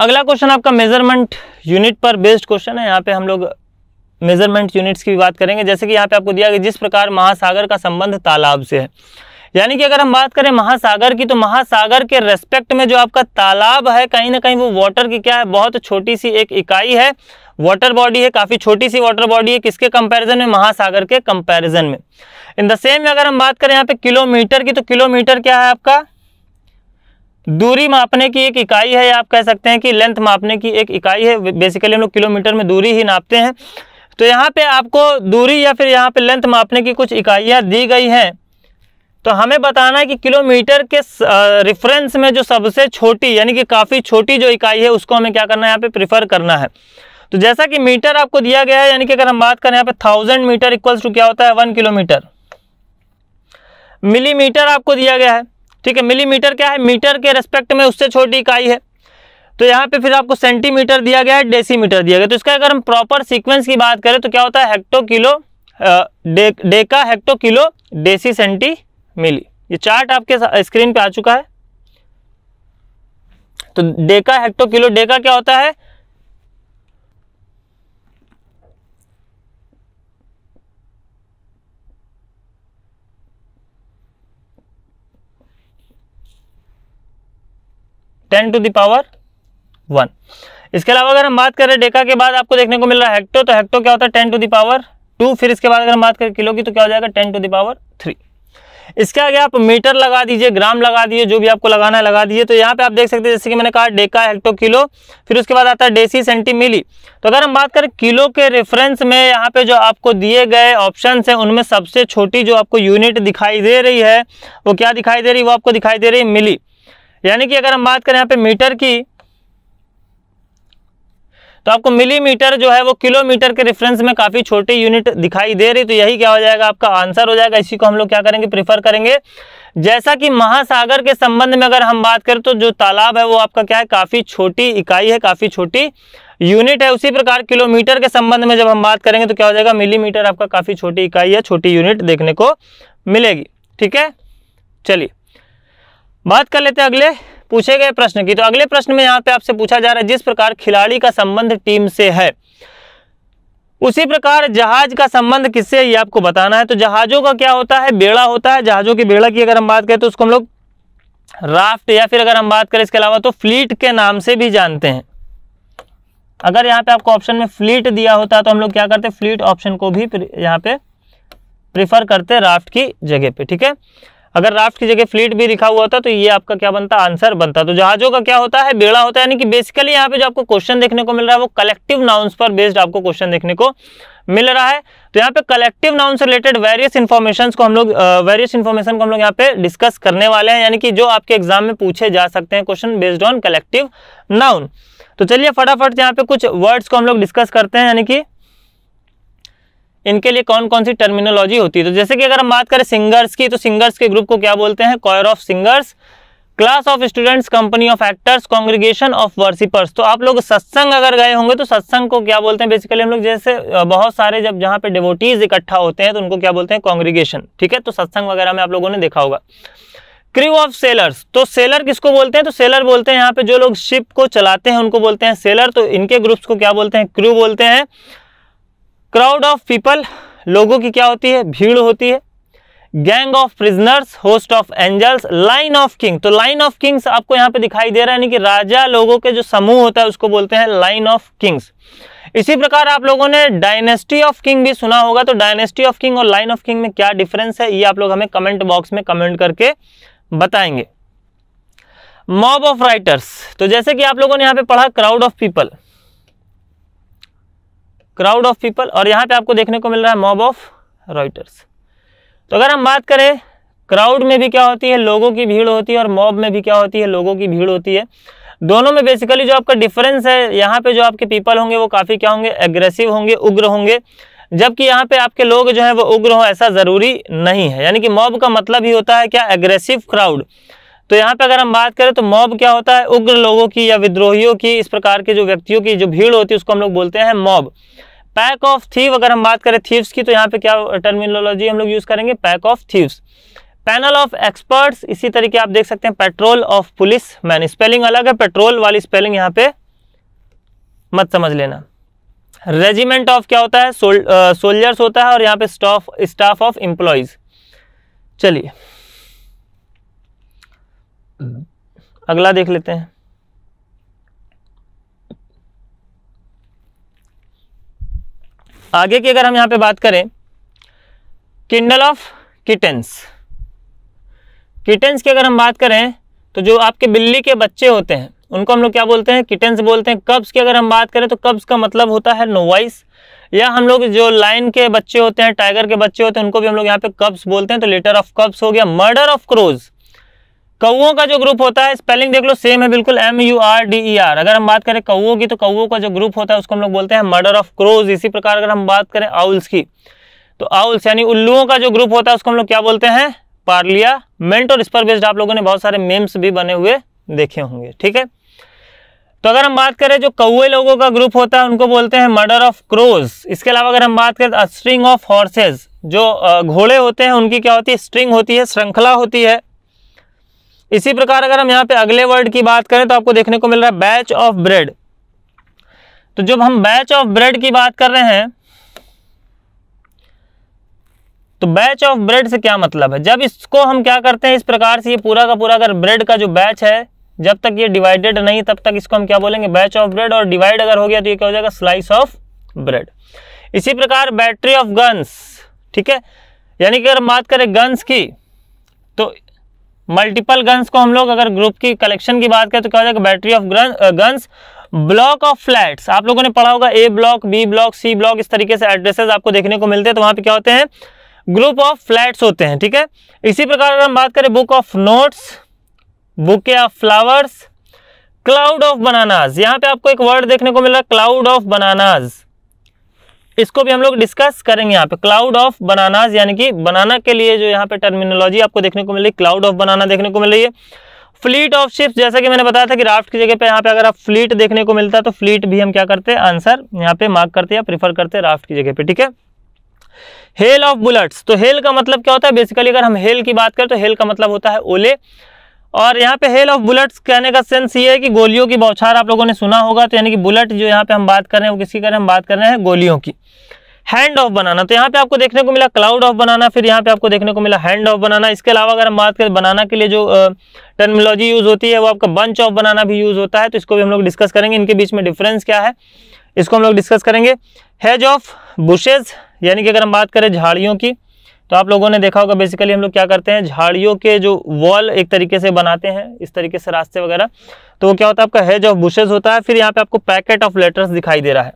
अगला क्वेश्चन आपका मेजरमेंट यूनिट पर बेस्ड क्वेश्चन है, यहाँ पे हम लोग मेजरमेंट यूनिट्स की बात करेंगे। जैसे कि यहाँ पे आपको दिया गया जिस प्रकार महासागर का संबंध तालाब से है, यानी कि अगर हम बात करें महासागर की तो महासागर के रेस्पेक्ट में जो आपका तालाब है कहीं ना कहीं वो वाटर की क्या है, बहुत छोटी सी एक इकाई है, वाटर बॉडी है, काफी छोटी सी वाटर बॉडी है, किसके कंपैरिजन में, महासागर के कंपैरिजन में। इन द सेम अगर हम बात करें यहाँ पे किलोमीटर की तो किलोमीटर क्या है आपका, दूरी मापने की एक इकाई है, या आप कह सकते हैं कि लेंथ मापने की एक इकाई है। बेसिकली हम लोग किलोमीटर में दूरी ही नापते हैं, तो यहाँ पे आपको दूरी या फिर यहाँ पे लेंथ मापने की कुछ इकाइयाँ दी गई हैं तो हमें बताना है कि किलोमीटर के रेफरेंस में जो सबसे छोटी यानी कि काफ़ी छोटी जो इकाई है उसको हमें क्या करना है यहाँ पे प्रिफर करना है। तो जैसा कि मीटर आपको दिया गया है यानी कि अगर हम बात करें यहाँ पे थाउजेंड मीटर इक्वल्स टू क्या होता है वन किलोमीटर। मिलीमीटर आपको दिया गया है, ठीक है, मिलीमीटर क्या है मीटर के रेस्पेक्ट में उससे छोटी इकाई है। तो यहाँ पे फिर आपको सेंटीमीटर दिया गया है, डेसीमीटर दिया गया है। तो इसका अगर हम प्रॉपर सीक्वेंस की बात करें तो क्या होता है hecto kilo deca, deca hecto kilo deci centi milli. ये चार्ट आपके स्क्रीन पे आ चुका है। तो डेका हेक्टो किलो डेका क्या होता है ten to the power one. इसके अलावा अगर हम बात करें डेका के बाद आपको देखने को मिल रहा है हेक्टो, तो हेक्टो क्या होता है ten to the power two. फिर इसके बाद अगर हम बात करें किलो की तो क्या हो जाएगा ten to the power three. इसके आगे आप मीटर लगा दीजिए, ग्राम लगा दीजिए, जो भी आपको लगाना है लगा दीजिए। तो यहाँ पे आप देख सकते हैं जैसे कि मैंने कहा डेका हेक्टो किलो, फिर उसके बाद आता है डेसी सेंटी मिली। तो अगर हम बात करें किलो के रेफरेंस में यहाँ पे जो आपको दिए गए ऑप्शन हैं उनमें सबसे छोटी जो आपको यूनिट दिखाई दे रही है वो क्या दिखाई दे रही है वो आपको दिखाई दे रही है मिली। यानी कि अगर हम बात करें यहाँ पे मीटर की तो आपको मिलीमीटर जो है वो किलोमीटर के रेफरेंस में काफ़ी छोटी यूनिट दिखाई दे रही। तो यही क्या हो जाएगा आपका आंसर हो जाएगा। इसी को हम लोग क्या करेंगे प्रेफर करेंगे। जैसा कि महासागर के संबंध में अगर हम बात करें तो जो तालाब है वो आपका क्या है काफ़ी छोटी इकाई है, काफ़ी छोटी यूनिट है। उसी प्रकार किलोमीटर के संबंध में जब हम बात करेंगे तो क्या हो जाएगा मिलीमीटर आपका काफ़ी छोटी इकाई है, छोटी यूनिट देखने को मिलेगी। ठीक है, चलिए बात कर लेते हैं अगले पूछे गए प्रश्न की। तो अगले प्रश्न में यहाँ पे आपसे पूछा जा रहा है जिस प्रकार खिलाड़ी का संबंध टीम से है उसी प्रकार जहाज का संबंध किससे, ये आपको बताना है। तो जहाजों का क्या होता है बेड़ा होता है। जहाजों की बेड़ा की अगर हम बात करें तो उसको हम लोग राफ्ट या फिर अगर हम बात करें इसके अलावा तो फ्लीट के नाम से भी जानते हैं। अगर यहाँ पे आपको ऑप्शन में फ्लीट दिया होता तो हम लोग क्या करते फ्लीट ऑप्शन को भी यहाँ पे प्रिफर करते राफ्ट की जगह पे। ठीक है, अगर राफ्ट की जगह फ्लीट भी लिखा हुआ होता तो ये आपका क्या बनता आंसर बनता। तो जहाजों का क्या होता है बेड़ा होता है। यानी कि बेसिकली यहाँ पे जो आपको क्वेश्चन देखने को मिल रहा है वो कलेक्टिव नाउंस पर बेस्ड आपको क्वेश्चन देखने को मिल रहा है। तो यहाँ पे कलेक्टिव नाउन से रिलेटेड वेरियस इन्फॉर्मेशन को हम लोग वेरियस इन्फॉर्मेशन को हम लोग यहाँ पे डिस्कस करने वाले हैं। यानी कि जो आपके एग्जाम में पूछे जा सकते हैं question based on collective noun. तो चलिए फटाफट यहाँ पे कुछ वर्ड्स को हम लोग डिस्कस करते हैं, यानी कि इनके लिए कौन कौन सी टर्मिनोलॉजी होती है। तो जैसे कि अगर हम बात करें सिंगर्स की तो सिंगर्स के ग्रुप को क्या बोलते हैं choir of singers, class of students, company of actors, congregation of worshippers. तो आप लोग सत्संग अगर गए होंगे तो सत्संग को क्या बोलते हैं बेसिकली हम लोग जैसे बहुत सारे जब जहाँ पे डिवोटीज इकट्ठा होते हैं तो उनको क्या बोलते हैं कांग्रीगेशन। ठीक है, तो सत्संग वगैरह में आप लोगों ने देखा होगा। क्रू ऑफ सेलर्स, तो सेलर किसको बोलते हैं तो सेलर बोलते हैं यहाँ पे जो लोग शिप को चलाते हैं उनको बोलते हैं सेलर। तो इनके ग्रुप्स को क्या बोलते हैं क्रू बोलते हैं। क्राउड ऑफ पीपल, लोगों की क्या होती है भीड़ होती है। Gang of prisoners, host of angels. Line of king, तो लाइन ऑफ किंग्स आपको यहाँ पे दिखाई दे रहा है यानी कि राजा लोगों के जो समूह होता है उसको बोलते हैं लाइन ऑफ किंग्स। इसी प्रकार आप लोगों ने डायनेस्टी ऑफ किंग भी सुना होगा। तो डायनेस्टी ऑफ किंग और लाइन ऑफ किंग में क्या डिफरेंस है ये आप लोग हमें कमेंट बॉक्स में कमेंट करके बताएंगे। मॉब ऑफ राइटर्स, तो जैसे कि आप लोगों ने यहाँ पे पढ़ा crowd of people crowd of people और यहाँ पे आपको देखने को मिल रहा है मॉब ऑफ राइटर्स। तो अगर हम बात करें क्राउड में भी क्या होती है लोगों की भीड़ होती है और मॉब में भी क्या होती है लोगों की भीड़ होती है। दोनों में बेसिकली जो आपका डिफरेंस है यहाँ पे जो आपके पीपल होंगे वो काफ़ी क्या होंगे एग्रेसिव होंगे, उग्र होंगे, जबकि यहाँ पे आपके लोग जो हैं वो उग्र हों ऐसा ज़रूरी नहीं है। यानी कि मॉब का मतलब ही होता है क्या एग्रेसिव क्राउड। तो यहाँ पे अगर हम बात करें तो मॉब क्या होता है उग्र लोगों की या विद्रोहियों की, इस प्रकार के जो व्यक्तियों की जो भीड़ होती है उसको हम लोग बोलते हैं मॉब। पैक ऑफ थीव, अगर हम बात करें थीव्स की तो यहाँ पे क्या टर्मिनोलॉजी हम लोग यूज करेंगे pack of thieves. Panel of experts, इसी तरीके आप देख सकते हैं patrol of policeman, spelling अलग है पेट्रोल वाली स्पेलिंग यहाँ पे मत समझ लेना। रेजिमेंट ऑफ क्या होता है सोल, सोल्जर्स होता है और यहाँ पे स्टाफ स्टाफ ऑफ एम्प्लॉयज। चलिए अगला देख लेते हैं। आगे की अगर हम यहाँ पे बात करें किंडल ऑफ किटेंस किटेंस की अगर हम बात करें तो जो आपके बिल्ली के बच्चे होते हैं उनको हम लोग क्या बोलते हैं, किटेंस बोलते हैं। कब्स की अगर हम बात करें तो कब्स का मतलब होता है नोवाइस, या हम लोग जो लाइन के बच्चे होते हैं, टाइगर के बच्चे होते हैं, उनको भी हम लोग यहाँ पे कब्स बोलते हैं। तो लेटर ऑफ कब्स हो गया। मर्डर ऑफ क्रोज, कौओं का जो ग्रुप होता है, स्पेलिंग देख लो सेम है बिल्कुल, M U R D E R. अगर हम बात करें कौओं की तो कौओं का जो ग्रुप होता है उसको हम लोग बोलते हैं मर्डर ऑफ क्रोज। इसी प्रकार अगर हम बात करें आउल्स की तो आउल्स यानी उल्लुओं का जो ग्रुप होता है उसको हम लोग क्या बोलते हैं, पार्लियामेंट। और इस पर बेस्ड आप लोगों ने बहुत सारे मेम्स भी बने हुए देखे होंगे, ठीक है। तो अगर हम बात करें जो कौए लोगों का ग्रुप होता है उनको बोलते हैं मर्डर ऑफ क्रोज। इसके अलावा अगर हम बात करें तो स्ट्रिंग ऑफ हॉर्सेज, जो घोड़े होते हैं उनकी क्या होती है, स्ट्रिंग होती है, श्रृंखला होती है। इसी प्रकार अगर हम यहाँ पे अगले वर्ड की बात करें तो आपको देखने को मिल रहा है बैच ऑफ ब्रेड। तो जब हम बैच ऑफ ब्रेड की बात कर रहे हैं तो बैच ऑफ ब्रेड से क्या मतलब है, जब इसको हम क्या करते हैं इस प्रकार से, ये पूरा का पूरा अगर ब्रेड का जो बैच है जब तक ये डिवाइडेड नहीं तब तक इसको हम क्या बोलेंगे, बैच ऑफ ब्रेड। और डिवाइड अगर हो गया तो ये क्या हो जाएगा, स्लाइस ऑफ ब्रेड। इसी प्रकार बैटरी ऑफ गन्स, ठीक है, यानी कि अगर हम बात करें गन्स की तो मल्टीपल गन्स को हम लोग अगर ग्रुप की कलेक्शन की बात करें तो क्या हो जाएगा, battery of guns. Block of flats, आप लोगों ने पढ़ा होगा A block, B block, C block, इस तरीके से एड्रेसेस आपको देखने को मिलते हैं। तो वहाँ पे क्या होते हैं, ग्रुप ऑफ फ्लैट्स होते हैं, ठीक है। इसी प्रकार अगर हम बात करें book of notes, bouquet of flowers, cloud of bananas, यहाँ पे आपको एक वर्ड देखने को मिल रहा है क्लाउड ऑफ बनानाज, इसको भी हम लोग डिस्कस करेंगे यहाँ पे। क्लाउड ऑफ बनानाज यानी कि बनाना के लिए जो यहाँ पे टर्मिनोलॉजी आपको देखने को मिल रही है, क्लाउड ऑफ बनाना देखने को मिल रही है। फ्लीट ऑफ शिप्स, जैसा कि मैंने बताया था कि राफ्ट की जगह पे यहाँ पे अगर आप फ्लीट देखने को मिलता है तो फ्लीट भी हम क्या करते हैं, आंसर यहाँ पे मार्क करते हैं या प्रीफर करते हैं राफ्ट की जगह पे, ठीक है। हेल ऑफ बुलेट्स, तो हेल का मतलब क्या होता है, बेसिकली अगर हम हेल की बात करें तो हेल का मतलब होता है ओले। और यहाँ पे हेल ऑफ बुलेट्स कहने का सेंस ये है कि गोलियों की बौछार, आप लोगों ने सुना होगा। तो यानी कि बुलेट जो यहाँ पे हम बात कर रहे हैं वो किसकी कर रहे हैं, हम बात कर रहे हैं गोलियों की। हैंड ऑफ बनाना, तो यहाँ पे आपको देखने को मिला क्लाउड ऑफ बनाना, फिर यहाँ पे आपको देखने को मिला हैंड ऑफ बनाना। इसके अलावा अगर हम बात करें बनाना के लिए जो टर्मिनोलॉजी यूज होती है वो आपका बंच ऑफ बनाना भी यूज होता है, तो इसको भी हम लोग डिस्कस करेंगे, इनके बीच में डिफरेंस क्या है इसको हम लोग डिस्कस करेंगे। हेज ऑफ बुशेज, यानी कि अगर हम बात करें झाड़ियों की तो आप लोगों ने देखा होगा बेसिकली हम लोग क्या करते हैं, झाड़ियों के जो वॉल एक तरीके से बनाते हैं, इस तरीके से रास्ते वगैरह, तो वो क्या होता है आपका हेज ऑफ बुशेस होता है। फिर यहाँ पे आपको पैकेट ऑफ लेटर्स दिखाई दे रहा है।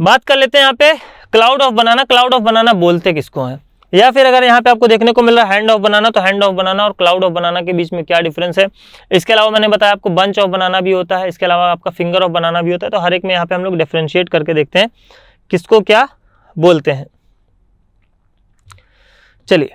बात कर लेते हैं यहाँ पे cloud of banana, cloud of banana बोलते किसको है, या फिर अगर यहाँ पे आपको देखने को मिल रहा है हैंड ऑफ बनाना, तो हैंड ऑफ बनाना और क्लाउड ऑफ बनाना के बीच में क्या डिफरेंस है। इसके अलावा मैंने बताया आपको बंच ऑफ बनाना भी होता है, इसके अलावा आपका फिंगर ऑफ बनाना भी होता है। तो हर एक में यहाँ पे हम लोग डिफ्रेंशिएट करके देखते हैं किसको क्या बोलते हैं। चलिए,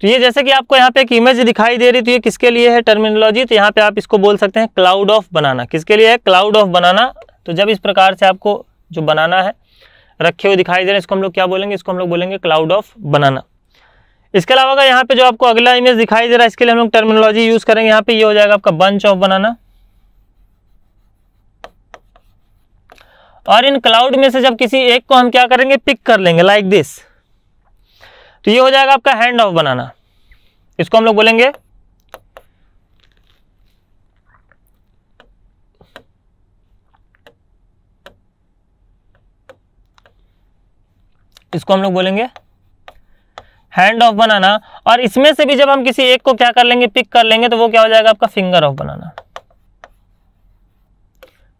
तो ये जैसे कि आपको यहाँ पे एक इमेज दिखाई दे रही थी, ये किसके लिए है टर्मिनोलॉजी, तो यहाँ पे आप इसको बोल सकते हैं क्लाउड ऑफ बनाना। किसके लिए है, क्लाउड ऑफ बनाना। तो जब इस प्रकार से आपको जो बनाना है रखे हुए दिखाई दे रहे हैं इसको हम लोग क्या बोलेंगे, इसको हम लोग बोलेंगे क्लाउड ऑफ बनाना। इसके अलावा अगर यहाँ पे जो आपको अगला इमेज दिखाई दे रहा है इसके लिए हम लोग टर्मिनोलॉजी यूज करेंगे। यहाँ पे ये हो जाएगा आपका बंच ऑफ बनाना। और इन क्लाउड में से जब किसी एक को हम क्या करेंगे, पिक कर लेंगे लाइक दिस, तो ये हो जाएगा आपका हैंड ऑफ बनाना, इसको हम लोग बोलेंगे इसको हम लोग बोलेंगे हैंड ऑफ बनाना। और इसमें से भी जब हम किसी एक को क्या कर लेंगे, पिक कर लेंगे, तो वो क्या हो जाएगा आपका फिंगर ऑफ बनाना।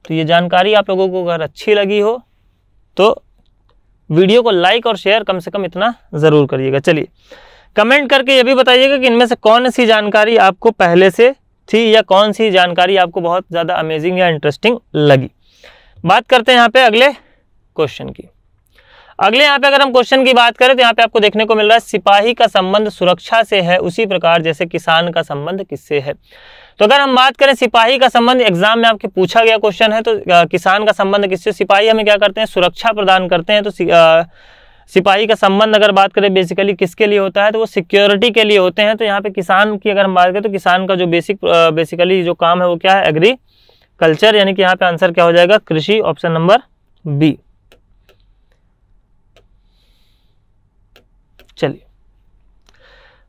तो ये जानकारी आप लोगों को अगर अच्छी लगी हो तो वीडियो को लाइक और शेयर कम से कम इतना ज़रूर करिएगा। चलिए, कमेंट करके ये भी बताइएगा कि इनमें से कौन सी जानकारी आपको पहले से थी या कौन सी जानकारी आपको बहुत ज़्यादा अमेजिंग या इंटरेस्टिंग लगी। बात करते हैं यहाँ पे अगले क्वेश्चन की। अगले यहाँ पे अगर हम क्वेश्चन की बात करें तो यहाँ पे आपको देखने को मिल रहा है सिपाही का संबंध सुरक्षा से है उसी प्रकार जैसे किसान का संबंध किससे है। तो अगर हम बात करें सिपाही का संबंध, एग्जाम में आपके पूछा गया क्वेश्चन है, तो किसान का संबंध किससे, सिपाही हमें क्या करते हैं, सुरक्षा प्रदान करते हैं। तो सिपाही का संबंध अगर बात करें बेसिकली किसके लिए होता है, तो वो सिक्योरिटी के लिए होते हैं। तो यहाँ पे किसान की अगर हम बात करें तो किसान का जो बेसिक बेसिकली जो काम है वो क्या है, एग्रीकल्चर, यानी कि यहाँ पे आंसर क्या हो जाएगा, कृषि, ऑप्शन नंबर बी। चलिए,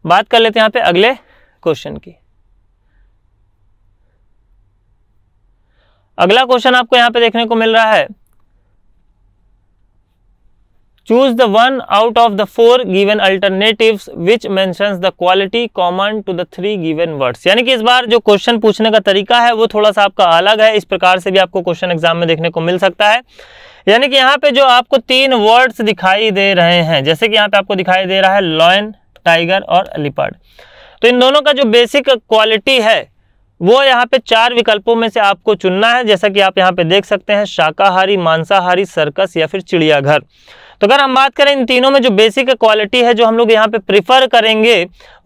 बात कर लेते हैं यहाँ पे अगले क्वेश्चन की। अगला क्वेश्चन आपको यहाँ पे देखने को मिल रहा है Choose the one out of the four given alternatives which mentions the quality common to the three given words। यानी कि इस बार जो क्वेश्चन पूछने का तरीका है वो थोड़ा सा आपका अलग है। इस प्रकार से भी आपको क्वेश्चन एग्जाम में देखने को मिल सकता है। यानी कि यहाँ पे जो आपको तीन वर्ड्स दिखाई दे रहे हैं, जैसे कि यहाँ पे आपको दिखाई दे रहा है लॉयन, टाइगर और लिपर्ड, तो इन दोनों का जो बेसिक क्वालिटी है वो यहाँ पे चार विकल्पों में से आपको चुनना है। जैसा कि आप यहाँ पे देख सकते हैं, शाकाहारी, मांसाहारी, सर्कस या फिर चिड़ियाघर। तो अगर हम बात करें इन तीनों में जो बेसिक क्वालिटी है जो हम लोग यहाँ पे प्रिफर करेंगे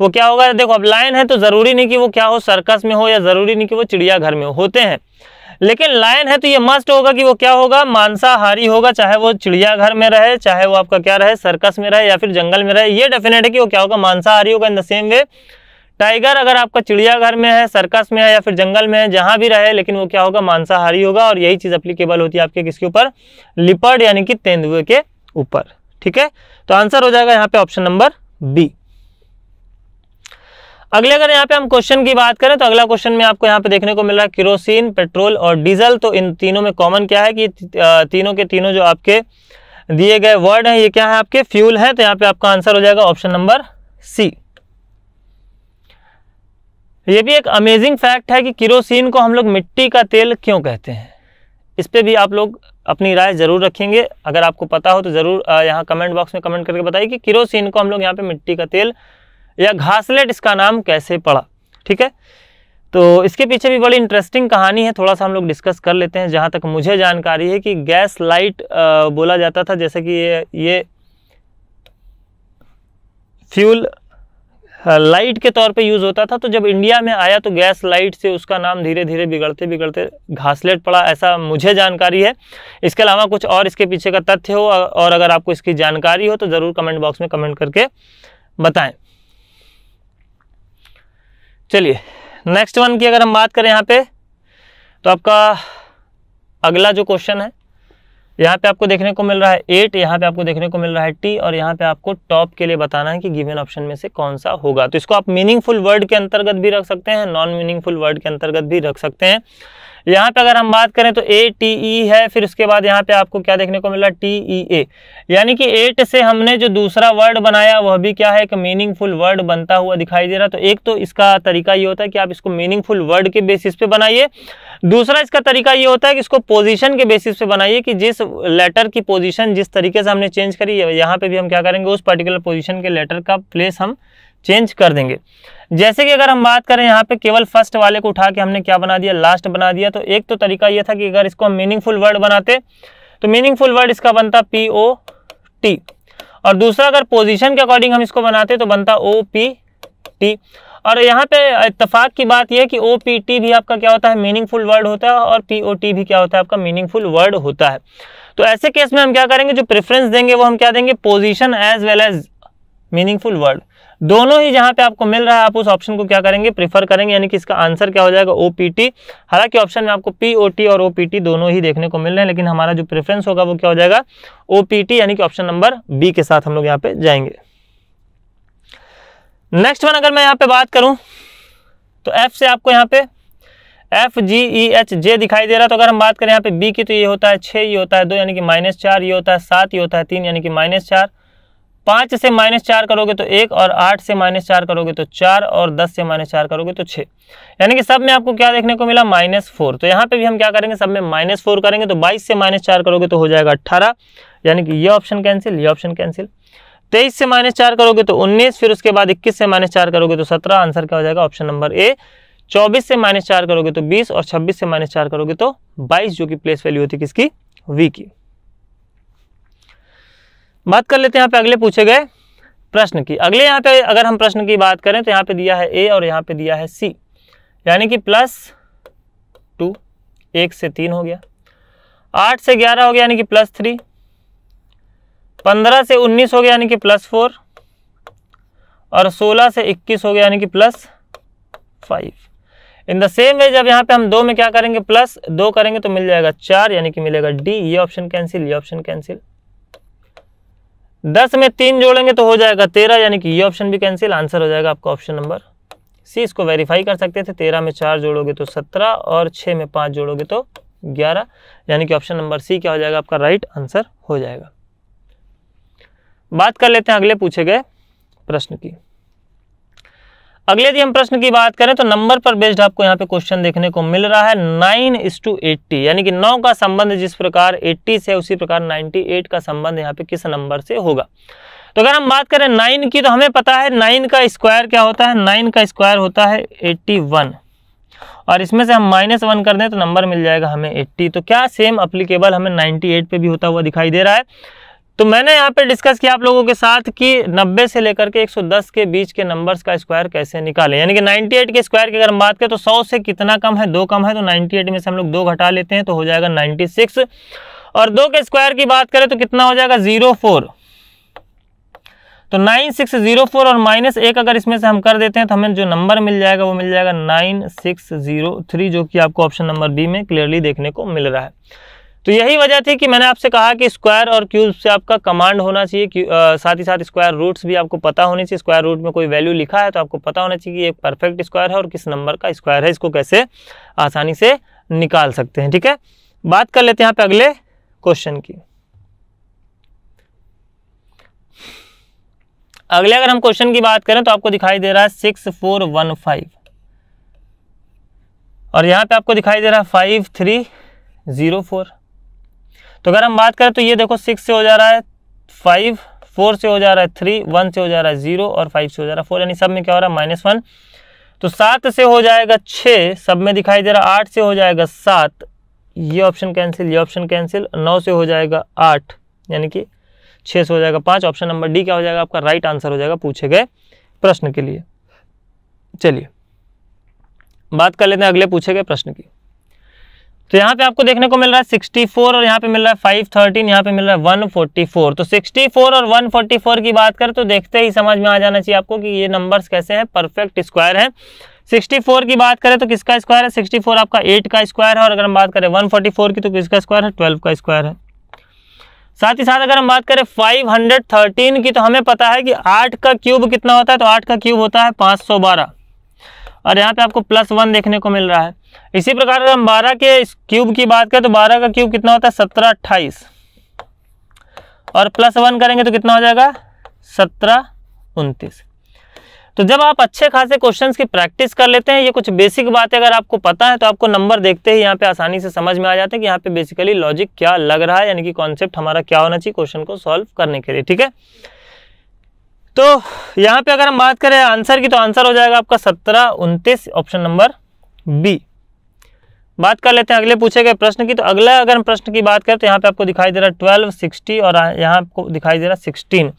वो क्या होगा। देखो, अब लायन है तो ज़रूरी नहीं कि वो क्या हो, सर्कस में हो, या ज़रूरी नहीं कि वो चिड़ियाघर में हो, होते हैं। लेकिन लायन है तो ये मस्ट होगा कि वो क्या होगा, मांसाहारी होगा, चाहे वो चिड़ियाघर में रहे, चाहे वो आपका क्या रहे, सर्कस में रहे या फिर जंगल में रहे। ये डेफिनेट है कि वो क्या होगा, मांसाहारी होगा। In the same way tiger अगर आपका चिड़ियाघर में है, सर्कस में है या फिर जंगल में है, जहाँ भी रहे, लेकिन वो क्या होगा, मांसाहारी होगा। और यही चीज़ अप्लीकेबल होती है आपके किसके ऊपर, लिपर्ड यानी कि तेंदुए के ऊपर। ठीक है, तो आंसर हो जाएगा यहाँ पे ऑप्शन नंबर बी। अगले अगर यहाँ पे हम क्वेश्चन की बात करें तो अगला क्वेश्चन में आपको यहाँ पे देखने को मिल रहा है किरोसिन, पेट्रोल और डीजल। तो इन तीनों में कॉमन क्या है कि तीनों के तीनों जो आपके दिए गए वर्ड हैं ये क्या है, आपके फ्यूल हैं। तो यहाँ पे आपका आंसर हो जाएगा ऑप्शन नंबर सी। ये भी एक अमेजिंग फैक्ट है कि किरोसिन को हम लोग मिट्टी का तेल क्यों कहते हैं, इस पे भी आप लोग अपनी राय ज़रूर रखेंगे। अगर आपको पता हो तो ज़रूर यहाँ कमेंट बॉक्स में कमेंट करके बताइए कि किरोसिन को हम लोग यहाँ पे मिट्टी का तेल या घासलेट इसका नाम कैसे पड़ा। ठीक है, तो इसके पीछे भी बड़ी इंटरेस्टिंग कहानी है, थोड़ा सा हम लोग डिस्कस कर लेते हैं। जहाँ तक मुझे जानकारी है कि गैस लाइट आ, बोला जाता था, जैसे कि ये, ये फ्यूल लाइट के तौर पे यूज़ होता था। तो जब इंडिया में आया तो गैस लाइट से उसका नाम धीरे धीरे बिगड़ते बिगड़ते घासलेट पड़ा, ऐसा मुझे जानकारी है। इसके अलावा कुछ और इसके पीछे का तथ्य हो और अगर आपको इसकी जानकारी हो तो ज़रूर कमेंट बॉक्स में कमेंट करके बताएं। चलिए नेक्स्ट वन की अगर हम बात करें यहाँ पे, तो आपका अगला जो क्वेश्चन है यहाँ पे आपको देखने को मिल रहा है एट, यहाँ पे आपको देखने को मिल रहा है टी, और यहाँ पे आपको टॉप के लिए बताना है कि गिवन ऑप्शन में से कौन सा होगा। तो इसको आप मीनिंगफुल वर्ड के अंतर्गत भी रख सकते हैं, नॉन मीनिंगफुल वर्ड के अंतर्गत भी रख सकते हैं। यहाँ पे अगर हम बात करें तो ए टी ई है, फिर उसके बाद यहाँ पे आपको क्या देखने को मिला, टी ई ए, यानी कि एट से हमने जो दूसरा वर्ड बनाया वह भी क्या है, एक मीनिंगफुल वर्ड बनता हुआ दिखाई दे रहा। तो एक तो इसका तरीका ये होता है कि आप इसको मीनिंगफुल वर्ड के बेसिस पे बनाइए, दूसरा इसका तरीका ये होता है कि इसको पोजीशन के बेसिस पे बनाइए कि जिस लेटर की पोजीशन जिस तरीके से हमने चेंज करी है यहाँ पे भी हम क्या करेंगे, उस पर्टिकुलर पोजीशन के लेटर का प्लेस हम चेंज कर देंगे। जैसे कि अगर हम बात करें यहाँ पे केवल फर्स्ट वाले को उठा के हमने क्या बना दिया, लास्ट बना दिया। तो एक तो तरीका ये था कि अगर इसको हम मीनिंगफुल वर्ड बनाते तो मीनिंगफुल वर्ड इसका बनता पी ओ टी, और दूसरा अगर पोजीशन के अकॉर्डिंग हम इसको बनाते तो बनता ओ पी टी। और यहाँ पे इत्तेफाक की बात यह है कि ओ पी टी भी आपका क्या होता है, मीनिंगफुल वर्ड होता है, और पी ओ टी भी क्या होता है, आपका मीनिंगफुल वर्ड होता है। तो ऐसे केस में हम क्या करेंगे, जो प्रेफरेंस देंगे वो हम क्या देंगे, position as well as meaningful word, दोनों ही जहाँ पे आपको मिल रहा है आप उस ऑप्शन को क्या करेंगे, प्रेफर करेंगे। यानी कि इसका आंसर क्या हो जाएगा, ओ पी टी। हालांकि ऑप्शन में आपको पी ओ टी और ओ पी टी दोनों ही देखने को मिल रहे हैं, लेकिन हमारा जो प्रेफरेंस होगा वो क्या हो जाएगा, ओ पी टी, यानी कि ऑप्शन नंबर बी के साथ हम लोग यहाँ पे जाएंगे। नेक्स्ट वन अगर मैं यहाँ पे बात करूँ तो एफ से आपको यहाँ पे F G E H J दिखाई दे रहा। तो अगर हम बात करें यहाँ पे बी की तो ये होता है छः, ये होता है दो यानी कि माइनस चार, ये होता है सात, ये होता है तीन यानी कि माइनस चार, पाँच से माइनस चार करोगे तो एक, और आठ से माइनस चार करोगे तो चार, और दस से माइनस चार करोगे तो छः, यानी कि सब में आपको क्या देखने को मिला, माइनस फोर। तो यहाँ पे भी हम क्या करेंगे, सब में माइनस फोर करेंगे। तो बाईस से माइनस चार करोगे तो हो जाएगा अट्ठारह, यानी कि ये ऑप्शन कैंसिल, ये ऑप्शन कैंसिल। तेईस से माइनस चार करोगे तो उन्नीस, फिर उसके बाद इक्कीस से माइनस चार करोगे तो सत्रह, आंसर क्या हो जाएगा ऑप्शन नंबर ए। चौबीस से माइनस चार करोगे तो बीस, और छब्बीस से माइनस चार करोगे तो बाईस, जो कि प्लेस वैल्यू होती है किसकी, वी की। बात कर लेते हैं यहाँ पे अगले पूछे गए प्रश्न की। अगले यहाँ पे अगर हम प्रश्न की बात करें तो यहाँ पे दिया है ए और यहाँ पे दिया है सी, यानी कि प्लस टू, एक से तीन हो गया, आठ से ग्यारह हो गया यानी कि प्लस थ्री, पंद्रह से उन्नीस हो गया यानी कि प्लस फोर, और सोलह से इक्कीस हो गया यानी कि plus five. In the same way जब यहाँ पे हम दो में क्या करेंगे, प्लस दो करेंगे तो मिल जाएगा चार, यानी कि मिलेगा डी। ये ऑप्शन कैंसिल, ये ऑप्शन कैंसिल। दस में तीन जोड़ेंगे तो हो जाएगा तेरह, यानी कि ये ऑप्शन भी कैंसिल, आंसर हो जाएगा आपका ऑप्शन नंबर सी। इसको वेरीफाई कर सकते थे, तेरह में चार जोड़ोगे तो सत्रह, और छः में पाँच जोड़ोगे तो ग्यारह, यानी कि ऑप्शन नंबर सी क्या हो जाएगा, आपका राइट आंसर हो जाएगा। बात कर लेते हैं अगले पूछे गए प्रश्न की। अगले यदि हम प्रश्न की बात करें तो नंबर पर बेस्ड आपको यहाँ पे क्वेश्चन देखने को मिल रहा है नाइन इज टू एट्टी, यानी कि नौ का संबंध जिस प्रकार अस्सी से उसी प्रकार अट्ठानवे का संबंध यहाँ पे किस नंबर से होगा। तो अगर हम बात करें नाइन की तो हमें पता है नाइन का स्क्वायर क्या होता है, नाइन का स्क्वायर होता है इक्यासी और इसमें से हम माइनस वन कर दें तो नंबर मिल जाएगा हमें अस्सी। तो क्या सेम अप्लीकेबल हमें अट्ठानवे पे भी होता हुआ दिखाई दे रहा है। तो मैंने यहाँ पे डिस्कस किया आप लोगों के साथ कि नब्बे से लेकर के एक सौ दस के बीच के नंबर्स का स्क्वायर कैसे निकालें, यानी कि अट्ठानवे के स्क्वायर की अगर हम बात करें तो सौ से कितना कम है, दो कम है, तो अट्ठानवे में से हम लोग दो घटा लेते हैं तो हो जाएगा छियानवे। और दो के स्क्वायर की बात करें तो कितना हो जाएगा ज़ीरो फोर, तो नाइन सिक्स ज़ीरो फोर और माइनस एक अगर इसमें से हम कर देते हैं तो हमें जो नंबर मिल जाएगा वो मिल जाएगा नाइन सिक्स ज़ीरो थ्री, जो कि आपको ऑप्शन नंबर बी में क्लियरली देखने को मिल रहा है। तो यही वजह थी कि मैंने आपसे कहा कि स्क्वायर और क्यूब से आपका कमांड होना चाहिए, आ, साथ ही साथ स्क्वायर रूट्स भी आपको पता होनी चाहिए। स्क्वायर रूट में कोई वैल्यू लिखा है तो आपको पता होना चाहिए कि ये परफेक्ट स्क्वायर है और किस नंबर का स्क्वायर है, इसको कैसे आसानी से निकाल सकते हैं। ठीक है, बात कर लेते हैं यहाँ पे अगले क्वेश्चन की। अगले अगर हम क्वेश्चन की बात करें तो आपको दिखाई दे रहा है सिक्स फोर वन फाइव और यहाँ पे आपको दिखाई दे रहा है फाइव थ्री जीरो फोर। तो अगर हम बात करें तो ये देखो सिक्स से हो जा रहा है फाइव, फोर से हो जा रहा है थ्री, वन से हो जा रहा है ज़ीरो और फाइव से हो जा रहा है फोर, यानी सब में क्या हो रहा है माइनस वन। तो सात से हो जाएगा छः, सब में दिखाई दे रहा है आठ से हो जाएगा सात, ये ऑप्शन कैंसिल, ये ऑप्शन कैंसिल, नौ से हो जाएगा आठ, यानी कि छः से हो जाएगा पाँच। ऑप्शन नंबर डी क्या हो जाएगा आपका राइट आंसर हो जाएगा पूछे गए प्रश्न के लिए। चलिए बात कर लेते हैं अगले पूछे गए प्रश्न की। तो यहाँ पे आपको देखने को मिल रहा है सिक्सटी फोर और यहाँ पे मिल रहा है फाइव थर्टीन, यहाँ पे मिल रहा है वन फोर्टी फोर। तो सिक्सटी फोर और वन फोर्टी फोर की बात करें तो देखते ही समझ में आ जाना चाहिए आपको कि ये नंबर्स कैसे हैं, परफेक्ट स्क्वायर हैं। सिक्सटी फोर की बात करें तो किसका स्क्वायर है, सिक्सटी फोर आपका आठ का स्क्वायर है और अगर हम बात करें वन फोर्टी फोर की तो किसका स्क्वायर है, ट्वेल्व का स्क्वायर है। साथ ही साथ अगर हम बात करें फाइव थर्टीन की तो हमें पता है कि आठ का क्यूब कितना होता है, तो आठ का क्यूब होता है पाँच सौ बारह और यहाँ पे आपको प्लस वन देखने को मिल रहा है। इसी प्रकार अगर हम बारह के क्यूब की बात करें तो बारह का क्यूब कितना होता है सत्रह, अट्ठाईस और प्लस वन करेंगे तो कितना हो जाएगा सत्रह, उनतीस। तो जब आप अच्छे खासे क्वेश्चंस की प्रैक्टिस कर लेते हैं, ये कुछ बेसिक बातें अगर आपको पता है तो आपको नंबर देखते ही यहाँ पे आसानी से समझ में आ जाते हैं कि यहाँ पे बेसिकली लॉजिक क्या लग रहा है, यानी कि कॉन्सेप्ट हमारा क्या होना चाहिए क्वेश्चन को सॉल्व करने के लिए। ठीक है, तो यहाँ पे अगर हम बात करें आंसर की तो आंसर हो जाएगा आपका सत्रह, उनतीस, ऑप्शन नंबर बी। बात कर लेते हैं अगले पूछे गए प्रश्न की। तो अगला अगर हम प्रश्न की बात करें तो यहाँ पे आपको दिखाई दे रहा है ट्वेल्व, सिक्सटी और यहाँ आपको दिखाई दे रहा है सिक्सटीन।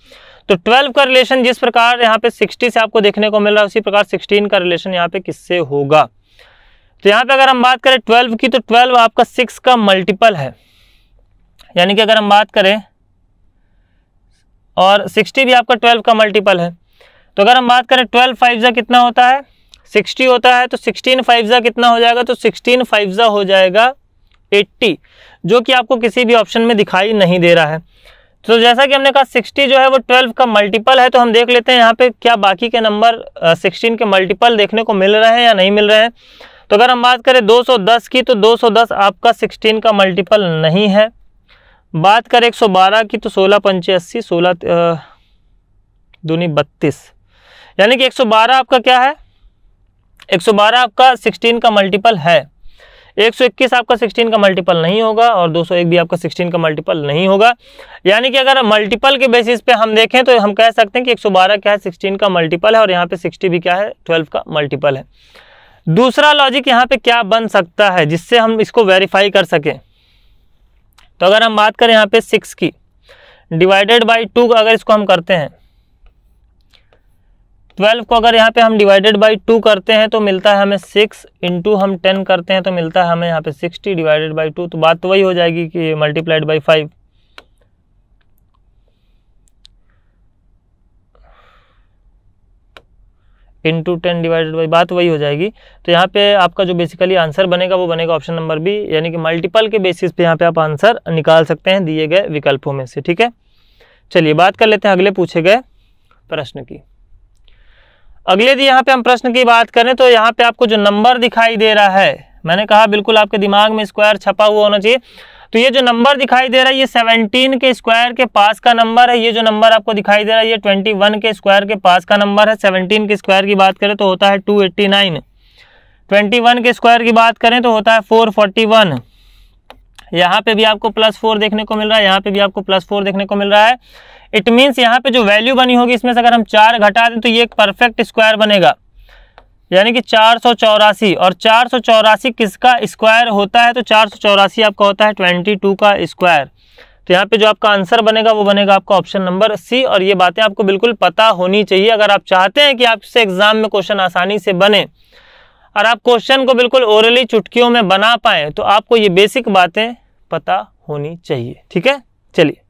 तो ट्वेल्व का रिलेशन जिस प्रकार यहाँ पे सिक्सटी से आपको देखने को मिल रहा है उसी प्रकार सिक्सटीन का रिलेशन यहाँ पे किससे होगा। तो यहाँ पे अगर हम बात करें ट्वेल्व की तो ट्वेल्व आपका सिक्स का मल्टीपल है, यानी कि अगर हम बात करें और सिक्सटी भी आपका ट्वेल्व का मल्टीपल है। तो अगर हम बात करें ट्वेल्व फाइवजा कितना होता है, सिक्सटी होता है, तो सिक्सटीन फाइवजा कितना हो जाएगा, तो सिक्सटीन फाइवजा हो जाएगा एट्टी, जो कि आपको किसी भी ऑप्शन में दिखाई नहीं दे रहा है। तो जैसा कि हमने कहा सिक्सटी जो है वो ट्वेल्व का मल्टीपल है, तो हम देख लेते हैं यहाँ पे क्या बाकी के नंबर सिक्सटीन के मल्टीपल देखने को मिल रहे हैं या नहीं मिल रहे हैं। तो अगर हम बात करें दो सौ दस की तो दो सौ दस आपका सिक्सटीन का मल्टीपल नहीं है। बात करें एक सौ बारह की तो सोलह पंचे अस्सी, सोलह दूनी बत्तीस, यानी कि एक सौ बारह आपका क्या है, एक सौ बारह आपका सिक्सटीन का मल्टीपल है। एक सौ इक्कीस आपका सिक्सटीन का मल्टीपल नहीं होगा और दो सौ एक भी आपका सिक्सटीन का मल्टीपल नहीं होगा, यानी कि अगर मल्टीपल के बेसिस पे हम देखें तो हम कह सकते हैं कि एक सौ बारह क्या है, सिक्सटीन का मल्टीपल है और यहाँ पे सिक्सटी भी क्या है, ट्वेल्व का मल्टीपल है। दूसरा लॉजिक यहाँ पे क्या बन सकता है जिससे हम इसको वेरीफाई कर सकें, तो अगर हम बात करें यहाँ पे सिक्स की डिवाइडेड बाई टू, अगर इसको हम करते हैं ट्वेल्व को अगर यहाँ पे हम डिवाइडेड बाई टू करते हैं तो मिलता है हमें सिक्स, इंटू हम टेन करते हैं तो मिलता है हमें यहाँ पे सिक्सटी डिवाइडेड बाई टू, तो बात तो वही हो जाएगी कि multiplied by five. Into ten divided by बात वही हो जाएगी। तो यहाँ पे आपका जो बेसिकली आंसर बनेगा वो बनेगा ऑप्शन नंबर बी, यानी कि मल्टीपल के बेसिस पे यहाँ पे आप आंसर निकाल सकते हैं दिए गए विकल्पों में से। ठीक है, चलिए बात कर लेते हैं अगले पूछे गए प्रश्न की। अगले यदि यहाँ पे हम प्रश्न की बात करें तो यहाँ पे आपको जो नंबर दिखाई दे रहा है, मैंने कहा बिल्कुल आपके दिमाग में स्क्वायर छपा हुआ होना चाहिए। तो ये जो नंबर दिखाई दे रहा है ये सत्रह के स्क्वायर के पास का नंबर है, ये जो नंबर आपको दिखाई दे रहा है ये इक्कीस के स्क्वायर के पास का नंबर है। सत्रह के स्क्वायर की बात करें तो होता है दो सौ नवासी, इक्कीस के स्क्वायर की बात करें तो होता है चार सौ इकतालीस। यहाँ पे भी आपको प्लस फोर देखने को मिल रहा है, यहाँ पे भी आपको प्लस फोर देखने को मिल रहा है। इट मीन्स यहाँ पे जो वैल्यू बनी होगी इसमें से अगर हम चार घटा दें तो ये एक परफेक्ट स्क्वायर बनेगा, यानी कि चार सौ चौरासी, और चार सौ चौरासी किसका स्क्वायर होता है तो चार सौ चौरासी आपका होता है ट्वेंटी टू का स्क्वायर। तो यहाँ पे जो आपका आंसर बनेगा वो बनेगा आपका ऑप्शन नंबर सी। और ये बातें आपको बिल्कुल पता होनी चाहिए अगर आप चाहते हैं कि आपसे एग्जाम में क्वेश्चन आसानी से बने और आप क्वेश्चन को बिल्कुल ओरली चुटकियों में बना पाएँ, तो आपको ये बेसिक बातें पता होनी चाहिए। ठीक है, चलिए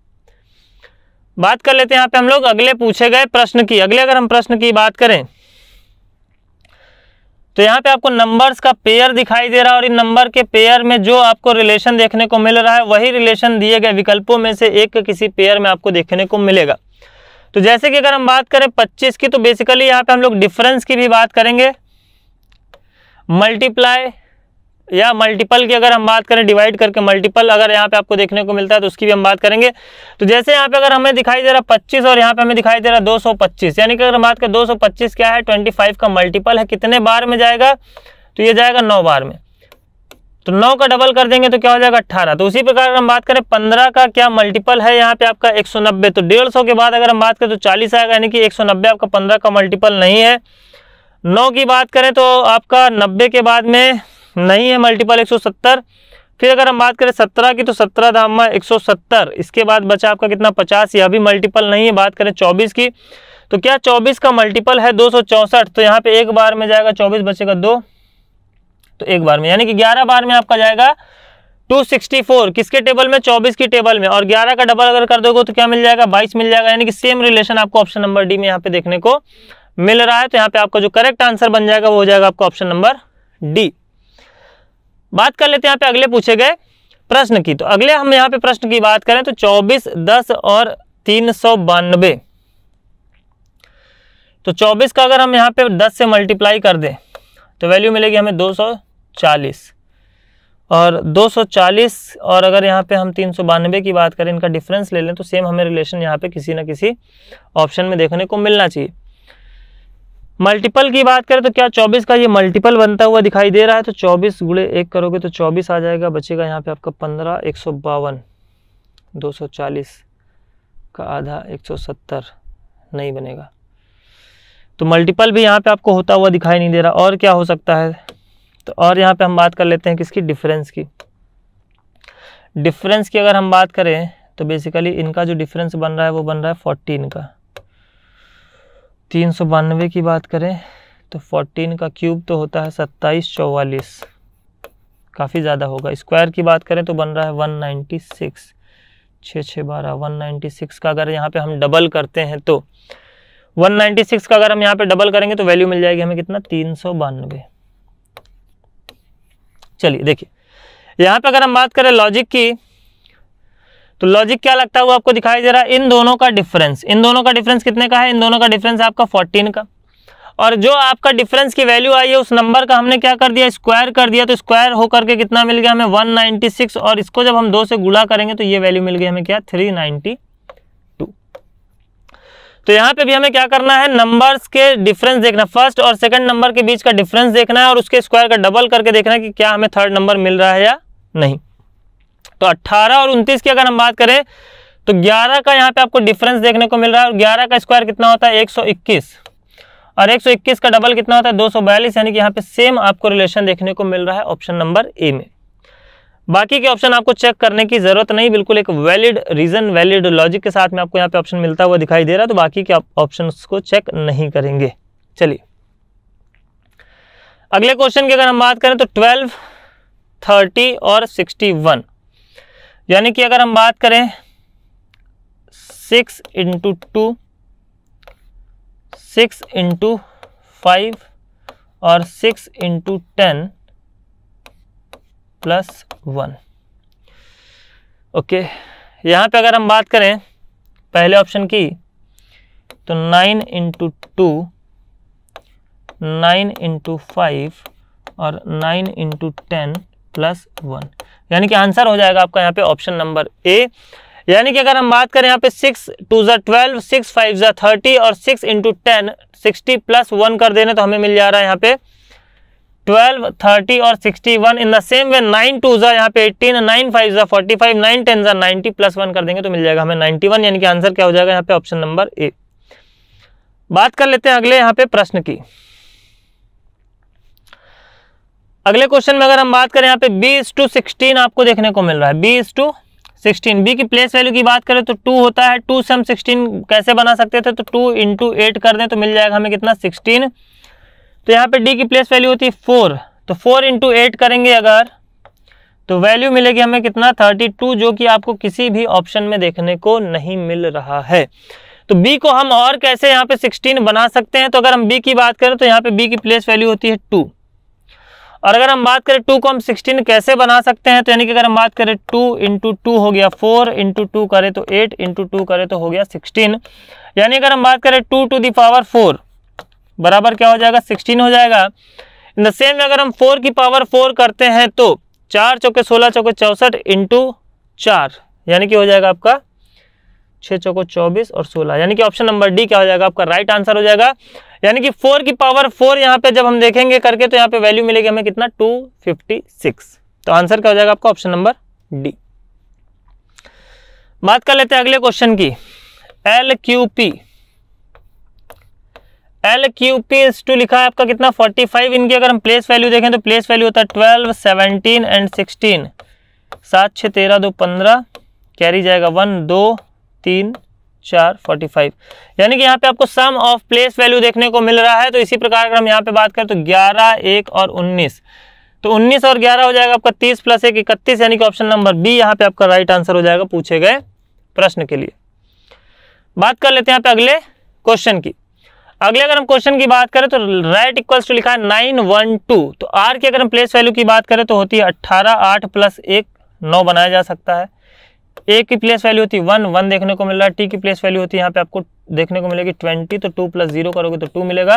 बात कर लेते हैं यहाँ पे हम लोग अगले पूछे गए प्रश्न की। अगले अगर हम प्रश्न की बात करें तो यहाँ पे आपको नंबर्स का पेयर दिखाई दे रहा है और इन नंबर के पेयर में जो आपको रिलेशन देखने को मिल रहा है वही रिलेशन दिए गए विकल्पों में से एक किसी पेयर में आपको देखने को मिलेगा। तो जैसे कि अगर हम बात करें पच्चीस की तो बेसिकली यहाँ पे हम लोग डिफरेंस की भी बात करेंगे, मल्टीप्लाई या मल्टीपल की अगर हम बात करें, डिवाइड करके मल्टीपल अगर यहाँ पे आपको देखने को मिलता है तो उसकी भी हम बात करेंगे। तो जैसे यहाँ पे अगर हमें दिखाई दे रहा पच्चीस और यहाँ पे हमें दिखाई दे रहा दो सौ पच्चीस, यानी कि अगर हम बात करें दो सौ पच्चीस क्या है पच्चीस का मल्टीपल है, कितने बार में जाएगा तो ये जाएगा नौ बार में, तो नौ का डबल कर देंगे तो क्या हो जाएगा अट्ठारह। तो उसी प्रकार अगर हम बात करें पंद्रह का क्या मल्टीपल है यहाँ पे आपका एक सौ नब्बे, तो डेढ़ सौ के बाद अगर हम बात करें तो चालीस आएगा, यानी कि एक सौ नब्बे आपका पंद्रह का मल्टीपल नहीं है। नौ की बात करें तो आपका नब्बे के बाद में नहीं है मल्टीपल एक सौ सत्तर। फिर अगर हम बात करें सत्रह की तो सत्रह धामा एक सौ सत्तर, इसके बाद बचा आपका कितना पचास, यह भी मल्टीपल नहीं है। बात करें चौबीस की तो क्या चौबीस का मल्टीपल है दो सौ चौंसठ, तो यहाँ पे एक बार में जाएगा चौबीस बचेगा दो, तो एक बार में यानी कि ग्यारह बार में आपका जाएगा दो सौ चौंसठ किसके टेबल में चौबीस की टेबल में, और ग्यारह का डबल अगर कर दोगे तो क्या मिल जाएगा बाईस मिल जाएगा, यानी कि सेम रिलेशन आपको ऑप्शन नंबर डी में यहाँ पे देखने को मिल रहा है। तो यहाँ पे आपका जो करेक्ट आंसर बन जाएगा वो हो जाएगा आपका ऑप्शन नंबर डी। बात कर लेते हैं यहाँ पे अगले पूछे गए प्रश्न की। तो अगले हम यहाँ पे प्रश्न की बात करें तो चौबीस, दस और तीन सौ बानबे। तो चौबीस का अगर हम यहाँ पे दस से मल्टीप्लाई कर दें तो वैल्यू मिलेगी हमें दो सौ चालीस, और दो सौ चालीस और अगर यहाँ पे हम तीन सौ बानबे की बात करें इनका डिफरेंस ले लें तो सेम हमें रिलेशन यहाँ पे किसी ना किसी ऑप्शन में देखने को मिलना चाहिए। मल्टीपल की बात करें तो क्या चौबीस का ये मल्टीपल बनता हुआ दिखाई दे रहा है, तो चौबीस गुणे एक करोगे तो चौबीस आ जाएगा, बचेगा यहाँ पे आपका पंद्रह, एक सौ बावन, दो सौ चालीस का आधा एक सौ सत्तर, नहीं बनेगा। तो मल्टीपल भी यहाँ पे आपको होता हुआ दिखाई नहीं दे रहा, और क्या हो सकता है तो और यहाँ पे हम बात कर लेते हैं किसकी, डिफरेंस की। डिफरेंस की अगर हम बात करें तो बेसिकली इनका जो डिफरेंस बन रहा है वो बन रहा है फोर्टीन का। तीन सौ बानवे की बात करें तो फोर्टीन का क्यूब तो होता है सत्ताईस, चौवालीस काफ़ी ज़्यादा होगा। स्क्वायर की बात करें तो बन रहा है एक सौ छियानवे, छः छः बारह, एक सौ छियानवे का अगर यहाँ पे हम डबल करते हैं तो एक सौ छियानवे का अगर हम यहाँ पे डबल करेंगे तो वैल्यू मिल जाएगी हमें कितना, तीन सौ बानवे। चलिए देखिए यहाँ पे अगर हम बात करें लॉजिक की तो लॉजिक क्या लगता है वो आपको दिखाई दे रहा है, इन दोनों का डिफरेंस। इन दोनों का डिफरेंस कितने का है, इन दोनों का डिफरेंस आपका फोर्टीन का, और जो आपका डिफरेंस की वैल्यू आई है उस नंबर का हमने क्या कर दिया, स्क्वायर कर दिया। तो स्क्वायर होकर के कितना मिल गया हमें एक सौ छियानवे, और इसको जब हम दो से गुणा करेंगे तो ये वैल्यू मिल गई हमें क्या, थ्री नाइन्टी टू। तो यहाँ पे भी हमें क्या करना है, नंबर्स के डिफरेंस देखना, फर्स्ट और सेकेंड नंबर के बीच का डिफरेंस देखना है और उसके स्क्वायर का डबल करके देखना है कि क्या हमें थर्ड नंबर मिल रहा है या नहीं। तो अट्ठारह और उनतीस की अगर हम बात करें तो ग्यारह का यहाँ पे आपको डिफरेंस देखने को मिल रहा है, और ग्यारह का स्क्वायर कितना होता है एक सौ इक्कीस, और एक सौ इक्कीस का डबल कितना होता है दो सौ बयालीस, यानी कि यहाँ पे सेम आपको रिलेशन देखने को मिल रहा है ऑप्शन नंबर ए में। बाकी के ऑप्शन आपको चेक करने की जरूरत नहीं, बिल्कुल एक वैलिड रीजन वैलिड लॉजिक के साथ में आपको यहाँ पे ऑप्शन मिलता हुआ दिखाई दे रहा है, तो बाकी के ऑप्शन को चेक नहीं करेंगे। चलिए अगले क्वेश्चन की अगर हम बात करें तो ट्वेल्व, थर्टी और सिक्सटी वन, यानी कि अगर हम बात करें six into two, six into five और six into ten plus one. Okay यहाँ पे अगर हम बात करें पहले ऑप्शन की तो nine into two, nine into five और nine into ten plus one, यानी कि आंसर हो जाएगा आपका यहाँ पे ऑप्शन नंबर ए। यानी कि अगर हम बात करें यहाँ पे सिक्स टू ज़ा ट्वेल्व, सिक्स फाइव ज़ा थर्टी और six into ten sixty plus one कर देने तो हमें मिल जा रहा है यहाँ पे ट्वेल्व, थर्टी और sixty one. In the same way nine two ज़ा यहाँ पे एटीन, नाइन फाइव ज़ा फोर्टी फाइव, नाइन टेन ज़ा नाइन्टी प्लस वन कर देंगे तो मिल जाएगा हमें नाइन्टी वन। यानी कि आंसर क्या हो जाएगा यहाँ पे ऑप्शन नंबर ए। बात कर लेते हैं अगले यहाँ पे प्रश्न की। अगले क्वेश्चन में अगर हम बात करें यहाँ पे बीस टू सिक्सटीन आपको देखने को मिल रहा है। बीस टू सिक्सटीन, बी की प्लेस वैल्यू की बात करें तो टू होता है। टू से हम सिक्सटीन कैसे बना सकते थे तो टू इंटू एट कर दें तो मिल जाएगा हमें कितना सिक्सटीन। तो यहाँ पे डी की प्लेस वैल्यू होती है फोर, तो फोर इंटू एट करेंगे अगर तो वैल्यू मिलेगी हमें कितना थर्टी टू, जो कि आपको किसी भी ऑप्शन में देखने को नहीं मिल रहा है। तो बी को हम और कैसे यहाँ पे सिक्सटीन बना सकते हैं, तो अगर हम बी की बात करें तो यहाँ पे बी की प्लेस वैल्यू होती है टू। और अगर हम बात करें टू को हम सिक्सटीन कैसे बना सकते हैं तो यानी कि अगर हम बात करें टू इंटू टू हो गया फोर, इंटू टू करें तो एट, इंटू टू करें तो हो गया सिक्सटीन। यानी अगर हम बात करें two to the power four बराबर क्या हो जाएगा सिक्सटीन हो जाएगा। इन द सेम अगर हम फोर की पावर फोर करते हैं तो चार चौके सोलह, चौके चौसठ इंटू चार, यानी कि हो जाएगा आपका छः चौको चौबीस और सोलह। यानी कि ऑप्शन नंबर डी क्या हो जाएगा आपका राइट आंसर हो जाएगा। यानी कि फोर की पावर फोर यहाँ पे जब हम देखेंगे करके तो यहाँ पे वैल्यू मिलेगी हमें कितना टू फिफ्टी सिक्स। तो आंसर क्या हो जाएगा आपका ऑप्शन नंबर डी। बात कर लेते हैं अगले क्वेश्चन की। L Q P, L Q P is to लिखा है आपका कितना फोर्टी फाइव। इनकी अगर हम प्लेस वैल्यू देखें तो प्लेस वैल्यू होता है ट्वेल्व, सेवनटीन एंड सिक्सटीन। सात छः तेरह, दो पंद्रह, कैरी जाएगा वन, दो तीन चार फोर्टी फाइव। यानी कि यहाँ पे आपको सम ऑफ प्लेस वैल्यू देखने को मिल रहा है। तो इसी प्रकार अगर हम यहाँ पे बात करें तो ग्यारह, एक और उन्नीस, तो उन्नीस और ग्यारह हो जाएगा आपका तीस प्लस एक इकतीस। यानी कि ऑप्शन नंबर बी यहाँ पे आपका राइट आंसर हो जाएगा पूछे गए प्रश्न के लिए। बात कर लेते हैं यहाँ पे अगले क्वेश्चन की। अगले अगर हम क्वेश्चन की बात करें तो राइट इक्वल्स टू लिखा है नाइन वन टू। तो आर की अगर हम प्लेस वैल्यू की बात करें तो होती है अट्ठारह, आठ प्लस एक नौ बनाया जा सकता है। ए की प्लेस वैल्यू होती है वन, वन देखने को मिल रहा है। टी की प्लेस वैल्यू होती है यहाँ पे आपको देखने को मिलेगी ट्वेंटी, तो टू प्लस जीरो करोगे तो टू मिलेगा।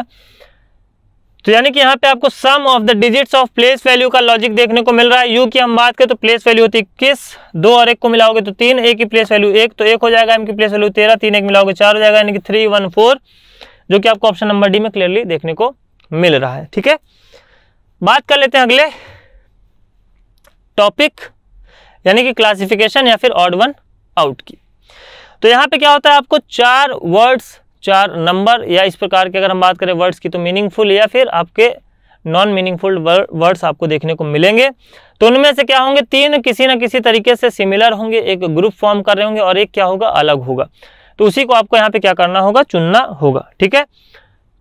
तो यानी कि यहाँ पे आपको sum of the digits of place value का लॉजिक देखने को मिल रहा है। यू की हम बात करें तो प्लेस वैल्यू होती है इक्कीस, दो और एक को मिलाओगे तो तीन। ए की प्लेस वैल्यू एक तो एक हो जाएगा। एम की प्लेस वैल्यू तेरह, तीन एक मिलाओगे चार हो जाएगा। यानी कि थ्री वन फोर, जो कि आपको ऑप्शन नंबर डी में क्लियरली देखने को मिल रहा है। ठीक है, बात कर लेते हैं अगले टॉपिक यानी कि क्लासिफिकेशन या फिर ऑड वन आउट की। तो यहाँ पे क्या होता है आपको चार वर्ड्स, चार नंबर या इस प्रकार के अगर हम बात करें वर्ड्स की तो मीनिंगफुल या फिर आपके नॉन मीनिंगफुल वर्ड्स आपको देखने को मिलेंगे। तो उनमें से क्या होंगे तीन किसी ना किसी तरीके से सिमिलर होंगे, एक ग्रुप फॉर्म कर रहे होंगे और एक क्या होगा अलग होगा। तो उसी को आपको यहाँ पे क्या करना होगा चुनना होगा। ठीक है,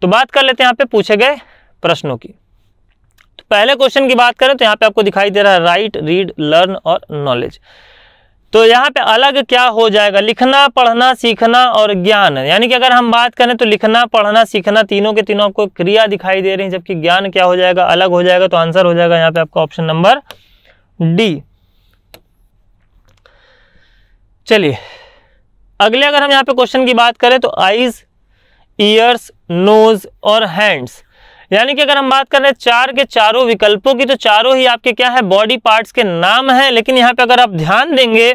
तो बात कर लेते हैं यहाँ पे पूछे गए प्रश्नों की। तो पहले क्वेश्चन की बात करें तो यहाँ पे आपको दिखाई दे रहा है राइट, रीड, लर्न और नॉलेज। तो यहाँ पे अलग क्या हो जाएगा लिखना, पढ़ना, सीखना और ज्ञान। यानी कि अगर हम बात करें तो लिखना, पढ़ना, सीखना तीनों के तीनों आपको क्रिया दिखाई दे रही है, जबकि ज्ञान क्या हो जाएगा अलग हो जाएगा। तो आंसर हो जाएगा यहाँ पे आपका ऑप्शन नंबर डी। चलिए अगले अगर हम यहाँ पे क्वेश्चन की बात करें तो आईज, ईयर्स, नोज और हैंड्स। यानी कि अगर हम बात कर रहे हैं चार के चारों विकल्पों की तो चारों ही आपके क्या है बॉडी पार्ट्स के नाम है। लेकिन यहाँ पे अगर आप ध्यान देंगे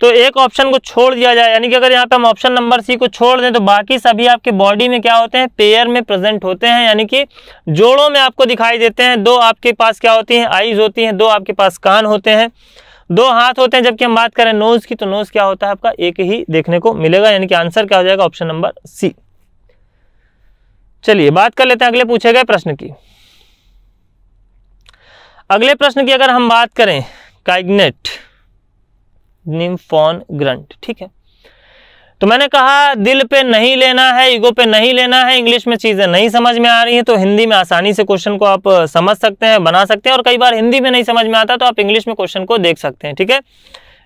तो एक ऑप्शन को छोड़ दिया जाए, यानी कि अगर यहाँ पे हम ऑप्शन नंबर सी को छोड़ दें तो बाकी सभी आपके बॉडी में क्या होते हैं पेयर में प्रेजेंट होते हैं, यानी कि जोड़ों में आपको दिखाई देते हैं। दो आपके पास क्या होती हैं आईज होती हैं, दो आपके पास कान होते हैं, दो हाथ होते हैं। जबकि हम बात करें नोज की तो नोज क्या होता है आपका एक ही देखने को मिलेगा। यानी कि आंसर क्या हो जाएगा ऑप्शन नंबर सी। चलिए बात कर लेते हैं अगले पूछे गए प्रश्न की। अगले प्रश्न की अगर हम बात करें काइग्नेट, निम्फॉन, ग्रंट। ठीक है, तो मैंने कहा दिल पे नहीं लेना है, ईगो पे नहीं लेना है। इंग्लिश में चीज़ें नहीं समझ में आ रही हैं तो हिंदी में आसानी से क्वेश्चन को आप समझ सकते हैं, बना सकते हैं। और कई बार हिंदी में नहीं समझ में आता तो आप इंग्लिश में क्वेश्चन को देख सकते हैं। ठीक है,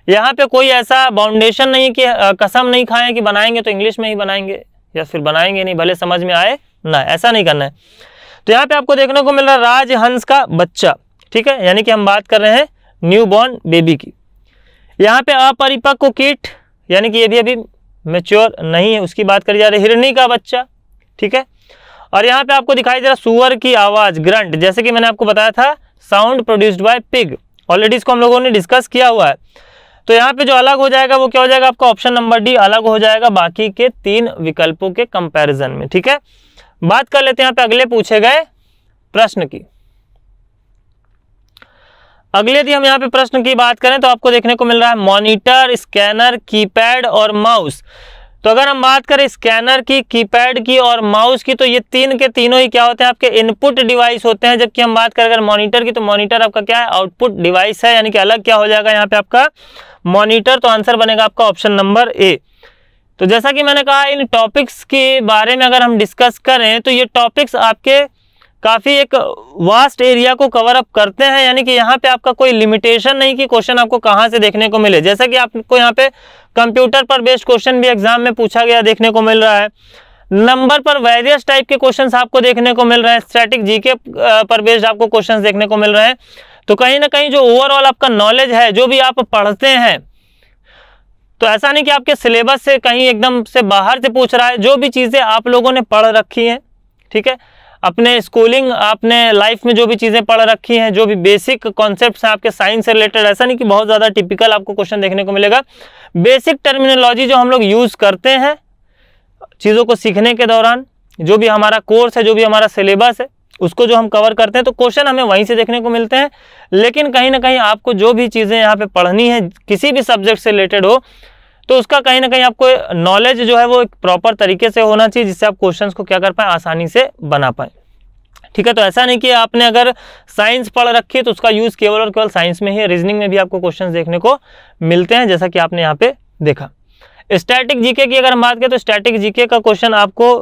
यहाँ पे कोई ऐसा बाउंडेशन नहीं कि कसम नहीं खाएं कि बनाएंगे तो इंग्लिश में ही बनाएंगे या फिर बनाएंगे नहीं, भले समझ में आए ना, ऐसा नहीं करना है। तो यहाँ पे आपको देखने को मिल रहा है राजहंस का बच्चा। ठीक है, यानी कि हम बात कर रहे हैं न्यू बॉर्न बेबी की। यहाँ पे अपरिपक्व कीट, यानी कि ये भी अभी मैच्योर नहीं है, उसकी बात करी जा रही है। हिरणी का बच्चा, ठीक है। और यहाँ पे आपको दिखाई दे रहा है सुअर की आवाज़, ग्रंट। जैसे कि मैंने आपको बताया था sound produced by pig, already इसको हम लोगों ने डिस्कस किया हुआ है। तो यहाँ पे जो अलग हो जाएगा वो क्या हो जाएगा आपका ऑप्शन नंबर डी अलग हो जाएगा बाकी के तीन विकल्पों के कंपैरिजन में। ठीक है, बात कर लेते हैं यहाँ पे अगले पूछे गए प्रश्न की। अगले यदि हम यहाँ पे प्रश्न की बात करें तो आपको देखने को मिल रहा है मॉनिटर, स्कैनर, कीपैड और माउस। तो अगर हम बात करें स्कैनर की, कीपैड की और माउस की, तो ये तीन के तीनों ही क्या होते हैं आपके इनपुट डिवाइस होते हैं। जबकि हम बात करें अगर मॉनिटर की तो मॉनिटर आपका क्या है आउटपुट डिवाइस है, यानी कि अलग क्या हो जाएगा यहाँ पे आपका मॉनिटर। तो आंसर बनेगा आपका ऑप्शन नंबर ए। तो जैसा कि मैंने कहा इन टॉपिक्स के बारे में अगर हम डिस्कस करें तो ये टॉपिक्स आपके काफ़ी एक वास्ट एरिया को कवर अप करते हैं, यानी कि यहाँ पे आपका कोई लिमिटेशन नहीं कि क्वेश्चन आपको कहाँ से देखने को मिले। जैसा कि आपको यहाँ पे कंप्यूटर पर बेस्ड क्वेश्चन भी एग्जाम में पूछा गया देखने को मिल रहा है, नंबर पर वेरियस टाइप के क्वेश्चंस आपको देखने को मिल रहे हैं, स्टैटिक जीके पर बेस्ड आपको क्वेश्चंस देखने को मिल रहे हैं। तो कहीं ना कहीं जो ओवरऑल आपका नॉलेज है, जो भी आप पढ़ते हैं, तो ऐसा नहीं कि आपके सिलेबस से कहीं एकदम से बाहर से पूछ रहा है, जो भी चीज़ें आप लोगों ने पढ़ रखी हैं, ठीक है, अपने स्कूलिंग आपने लाइफ में जो भी चीज़ें पढ़ रखी हैं, जो भी बेसिक कॉन्सेप्ट्स हैं आपके साइंस से रिलेटेड, ऐसा नहीं कि बहुत ज़्यादा टिपिकल आपको क्वेश्चन देखने को मिलेगा। बेसिक टर्मिनोलॉजी जो हम लोग यूज़ करते हैं चीज़ों को सीखने के दौरान, जो भी हमारा कोर्स है, जो भी हमारा सिलेबस है, उसको जो हम कवर करते हैं, तो क्वेश्चन हमें वहीं से देखने को मिलते हैं। लेकिन कहीं ना कहीं आपको जो भी चीज़ें यहाँ पर पढ़नी है किसी भी सब्जेक्ट से रिलेटेड हो, तो उसका कहीं ना कहीं आपको नॉलेज जो है वो एक प्रॉपर तरीके से होना चाहिए, जिससे आप क्वेश्चंस को क्या कर पाएँ, आसानी से बना पाएँ। ठीक है, तो ऐसा नहीं कि आपने अगर साइंस पढ़ रखी है तो उसका यूज़ केवल और केवल साइंस में ही, रीजनिंग में भी आपको क्वेश्चंस देखने को मिलते हैं, जैसा कि आपने यहाँ पे देखा। स्टैटिक जीके की अगर हम बात करें तो स्टैटिक जीके का क्वेश्चन आपको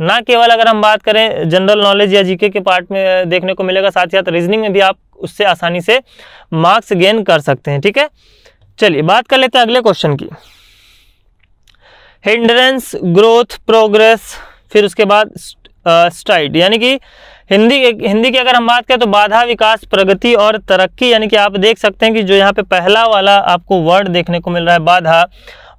ना केवल अगर हम बात करें जनरल नॉलेज या जीके के पार्ट में देखने को मिलेगा, साथ ही साथ रीजनिंग में भी आप उससे आसानी से मार्क्स गेन कर सकते हैं। ठीक है, चलिए बात कर लेते हैं अगले क्वेश्चन की। हिंड्रेंस, ग्रोथ, प्रोग्रेस, फिर उसके बाद स्ट्राइड, यानी कि हिंदी हिंदी की अगर हम बात करें तो बाधा, विकास, प्रगति और तरक्की। यानी कि आप देख सकते हैं कि जो यहाँ पे पहला वाला आपको वर्ड देखने को मिल रहा है बाधा,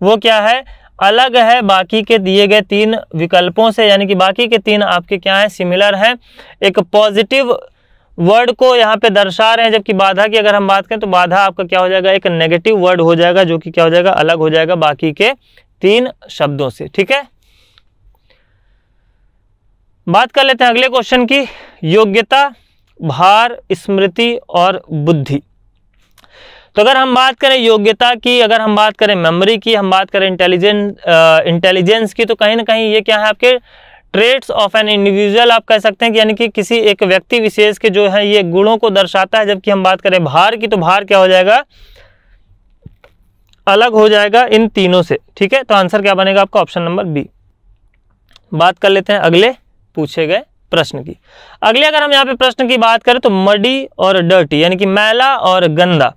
वो क्या है अलग है बाकी के दिए गए तीन विकल्पों से, यानी कि बाकी के तीन आपके क्या हैं सिमिलर हैं, एक पॉजिटिव वर्ड को यहाँ पे दर्शा रहे हैं। जबकि बाधा की अगर हम बात करें तो बाधा आपका क्या हो जाएगा एक नेगेटिव वर्ड हो जाएगा, जो कि क्या हो जाएगा अलग हो जाएगा बाकी के तीन शब्दों से। ठीक है, बात कर लेते हैं अगले क्वेश्चन की। योग्यता, भार, स्मृति और बुद्धि। तो अगर हम बात करें योग्यता की, अगर हम बात करें मेमोरी की, हम बात करें इंटेलिजेंस इंटेलिजेंस की, तो कहीं ना कहीं ये क्या है आपके ट्रेट्स ऑफ एन इंडिविजुअल आप कह सकते हैं कि यानी कि किसी एक व्यक्ति विशेष के जो है ये गुणों को दर्शाता है। जबकि हम बात करें भार की तो भार क्या हो जाएगा अलग हो जाएगा इन तीनों से। ठीक है, तो आंसर क्या बनेगा आपका ऑप्शन नंबर बी। बात कर लेते हैं अगले पूछे गए प्रश्न की। अगले अगर हम यहाँ पे प्रश्न की बात करें तो मडी और डर्टी, यानी कि मैला और गंदा,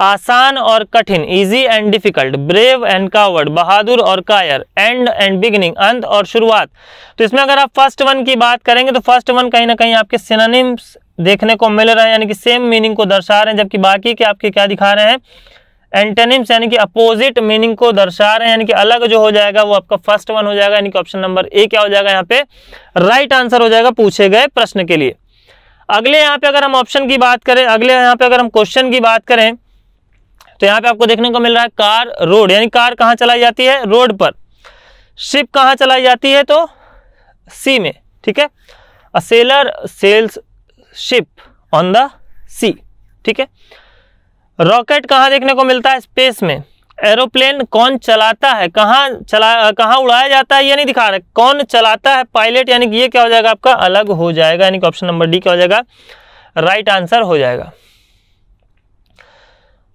आसान और कठिन, easy and difficult, brave and coward, बहादुर और कायर, एंड एंड बिगिनिंग, अंत और शुरुआत। तो इसमें अगर आप फर्स्ट वन की बात करेंगे तो फर्स्ट वन कहीं ना कहीं आपके सिनोनिम्स देखने को मिल रहे हैं, यानी कि सेम मीनिंग को दर्शा रहे हैं। जबकि बाकी के आपके क्या दिखा रहे हैं एंटोनिम्स, यानी कि अपोजिट मीनिंग को दर्शा रहे हैं, यानी कि अलग जो हो जाएगा वो आपका फर्स्ट वन हो जाएगा, यानी कि ऑप्शन नंबर ए क्या हो जाएगा यहाँ पे राइट आंसर हो जाएगा पूछे गए प्रश्न के लिए। अगले यहाँ पे अगर हम ऑप्शन की बात करें अगले यहाँ पे अगर हम क्वेश्चन की बात करें तो यहाँ पे आपको देखने को मिल रहा है कार, रोड, यानी कार कहाँ चलाई जाती है रोड पर, शिप कहाँ चलाई जाती है तो सी में। ठीक है, a sailor sails ship on the sea. ठीक है, रॉकेट कहाँ देखने को मिलता है स्पेस में, एरोप्लेन कौन चलाता है, कहाँ चला कहाँ उड़ाया जाता है ये नहीं दिखा रहा है, कौन चलाता है पायलट, यानी कि ये क्या हो जाएगा आपका अलग हो जाएगा, यानी कि ऑप्शन नंबर डी क्या हो जाएगा राइट आंसर हो जाएगा।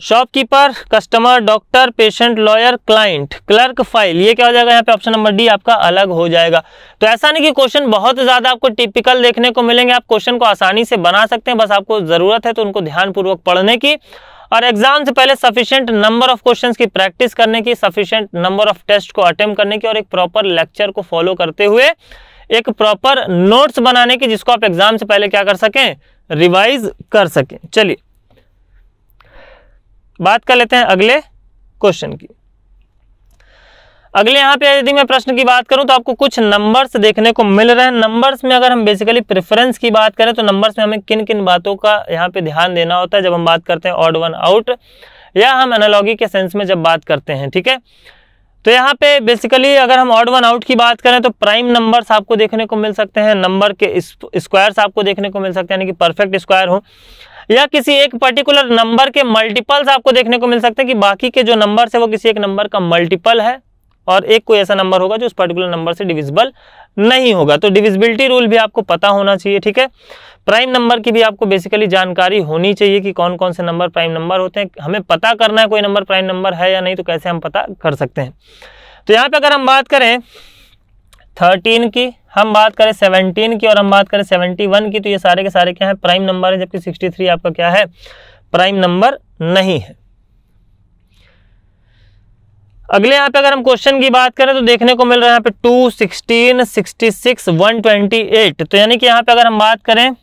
Shopkeeper, customer, doctor, patient, lawyer, client, clerk, file, ये क्या हो जाएगा यहाँ पे ऑप्शन नंबर डी आपका अलग हो जाएगा। तो ऐसा नहीं कि क्वेश्चन बहुत ज़्यादा आपको टिपिकल देखने को मिलेंगे, आप क्वेश्चन को आसानी से बना सकते हैं, बस आपको ज़रूरत है तो उनको ध्यानपूर्वक पढ़ने की और एग्जाम से पहले सफिशिएंट नंबर ऑफ क्वेश्चंस की प्रैक्टिस करने की, सफिशिएंट नंबर ऑफ टेस्ट को अटेम्प्ट करने की और एक प्रॉपर लेक्चर को फॉलो करते हुए एक प्रॉपर नोट्स बनाने की, जिसको आप एग्जाम से पहले क्या कर सकें रिवाइज कर सकें। चलिए बात कर लेते हैं अगले क्वेश्चन की। अगले यहाँ पे यदि मैं प्रश्न की बात करूं तो आपको कुछ नंबर्स देखने को मिल रहे हैं। नंबर्स में अगर हम बेसिकली प्रेफरेंस की बात करें तो नंबर्स में हमें किन किन बातों का यहाँ पे ध्यान देना होता है जब हम बात करते हैं ऑड वन आउट या हम एनालॉजी के सेंस में जब बात करते हैं, ठीक है। तो यहाँ पे बेसिकली अगर हम ऑड वन आउट की बात करें तो प्राइम नंबर्स आपको देखने को मिल सकते हैं, नंबर के स्क्वायर्स आपको देखने को मिल सकते हैं यानी कि परफेक्ट स्क्वायर हो, या किसी एक पर्टिकुलर नंबर के मल्टीपल्स आपको देखने को मिल सकते हैं कि बाकी के जो नंबर्स है वो किसी एक नंबर का मल्टीपल है और एक कोई ऐसा नंबर होगा जो उस पर्टिकुलर नंबर से डिविजिबल नहीं होगा। तो डिविजिबिलिटी रूल भी आपको पता होना चाहिए, ठीक है। प्राइम नंबर की भी आपको बेसिकली जानकारी होनी चाहिए कि कौन कौन से नंबर प्राइम नंबर होते हैं। हमें पता करना है कोई नंबर प्राइम नंबर है या नहीं तो कैसे हम पता कर सकते हैं। तो यहाँ पे अगर हम बात करें थर्टीन की, हम बात करें सेवनटीन की और हम बात करें सेवेंटी वन की, तो ये सारे के सारे क्या है प्राइम नंबर है, जबकि सिक्सटी थ्री आपका क्या है प्राइम नंबर नहीं है। अगले यहाँ पे अगर हम क्वेश्चन की बात करें तो देखने को मिल रहा है यहाँ पे two, sixteen, sixty six, one twenty eight. तो यानी कि यहाँ पे अगर हम बात करें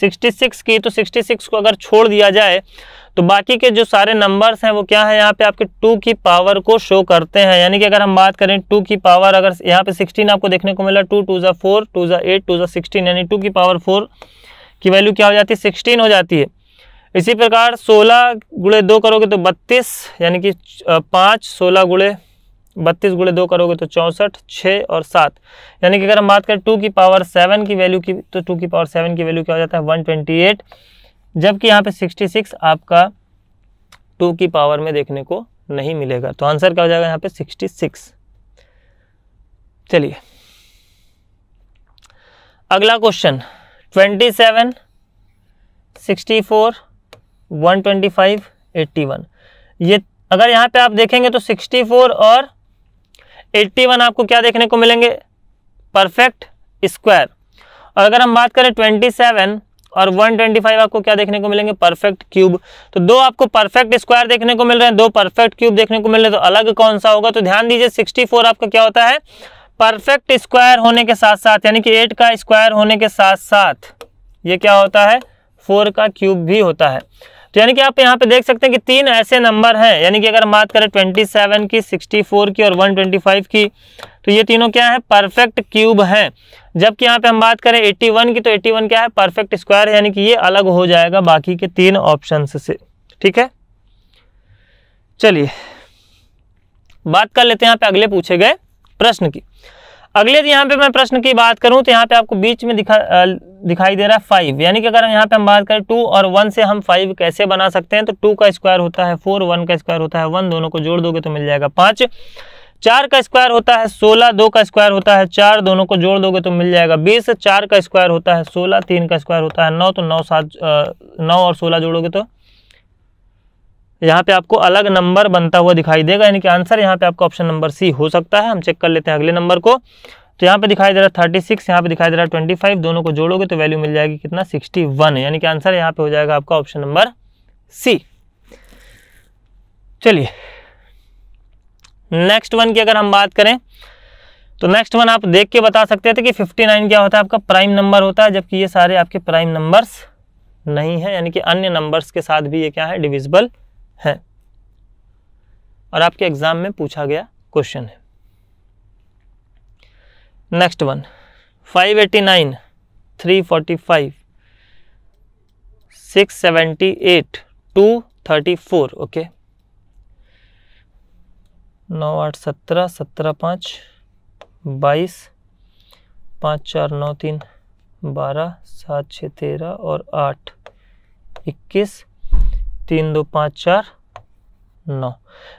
सिक्सटी सिक्स की तो सिक्सटी सिक्स को अगर छोड़ दिया जाए तो बाकी के जो सारे नंबर्स हैं वो क्या है यहाँ पे आपके टू की पावर को शो करते हैं। यानी कि अगर हम बात करें टू की पावर, अगर यहाँ पे सिक्सटीन आपको देखने को मिला, टू टू ज़ा फोर, टू ज़ा एट, टू ज़ा सिक्सटीन, यानी टू की पावर फोर की वैल्यू क्या हो जाती है सिक्सटीन हो जाती है। इसी प्रकार सोलह गुणे दो करोगे तो बत्तीस, यानी कि पाँच, सोलह गुणे बत्तीस गुणे दो करोगे तो चौंसठ, छः और सात, यानी कि अगर हम बात करें टू की पावर सेवन की वैल्यू की तो टू की पावर सेवन की वैल्यू क्या हो जाता है वन ट्वेंटी एट, जबकि यहाँ पे सिक्सटी सिक्स आपका टू की पावर में देखने को नहीं मिलेगा। तो आंसर क्या हो जाएगा यहाँ पे सिक्सटी सिक्स। चलिए अगला question twenty seven, sixty four, one twenty five, eighty one. ये अगर यहाँ पे आप देखेंगे तो सिक्सटी फोर और एट्टी वन आपको क्या देखने को मिलेंगे परफेक्ट स्क्वायर, और अगर हम बात करें ट्वेंटी सेवन और वन ट्वेंटी फाइव आपको क्या देखने को मिलेंगे परफेक्ट क्यूब। तो दो आपको परफेक्ट स्क्वायर देखने को मिल रहे हैं, दो परफेक्ट क्यूब देखने को मिल रहे हैं, तो अलग कौन सा होगा। तो ध्यान दीजिए सिक्सटी फोर आपका क्या होता है परफेक्ट स्क्वायर होने के साथ साथ, यानी कि एट का स्क्वायर होने के साथ साथ ये क्या होता है फोर का क्यूब भी होता है। तो यानी कि आप यहाँ पे देख सकते हैं कि तीन ऐसे नंबर हैं, यानी कि अगर हम बात करें ट्वेंटी सेवन की, सिक्सटी फोर की और वन ट्वेंटी फाइव की, तो ये तीनों क्या है परफेक्ट क्यूब हैं। जबकि यहाँ पे हम बात करें एट्टी वन की तो एट्टी वन क्या है परफेक्ट स्क्वायर है, यानी कि ये अलग हो जाएगा बाकी के तीन ऑप्शन से, ठीक है। चलिए बात कर लेते हैं यहाँ पे अगले पूछे गए प्रश्न की। अगले यहाँ पे मैं प्रश्न की बात करूं तो यहाँ पे आपको बीच में दिखा दिखाई दे रहा है फाइव, यानी कि अगर यहाँ पे हम बात करें टू और वन से हम फाइव कैसे बना सकते हैं। तो टू का स्क्वायर होता है फोर, वन का स्क्वायर होता है वन, दोनों को जोड़ दोगे तो मिल जाएगा पाँच। चार का स्क्वायर होता है सोलह, दो का स्क्वायर होता है चार, दोनों को जोड़ दोगे तो मिल जाएगा बीस। चार का स्क्वायर होता है सोलह, तीन का स्क्वायर होता है नौ, तो नौ सात नौ और सोलह जोड़ोगे तो यहाँ पे आपको अलग नंबर बनता हुआ दिखाई देगा, यानी कि आंसर यहाँ पे आपका ऑप्शन नंबर सी हो सकता है। हम चेक कर लेते हैं अगले नंबर को। तो यहाँ पे दिखाई दे रहा है थर्टी सिक्स, यहाँ पे दिखाई दे रहा है ट्वेंटी फाइव, दोनों को जोड़ोगे तो वैल्यू मिल जाएगी कितना सिक्सटी वन, यानी कि आंसर यहाँ पे हो जाएगा आपका ऑप्शन नंबर सी। चलिए नेक्स्ट वन की अगर हम बात करें तो नेक्स्ट वन आप देख के बता सकते थे कि फिफ्टी नाइन क्या होता है आपका प्राइम नंबर होता है, जबकि ये सारे आपके प्राइम नंबर्स नहीं है, यानी कि अन्य नंबर्स के साथ भी ये क्या है डिविजिबल है और आपके एग्जाम में पूछा गया क्वेश्चन है। Next one five eighty nine, three forty five, six seventy eight, two thirty four, okay नौ आठ सत्रह, सत्रह पाँच बाईस, पाँच चार नौ तीन बारह, सात छः तेरह और आठ इक्कीस, तीन दो पाँच चार नौ।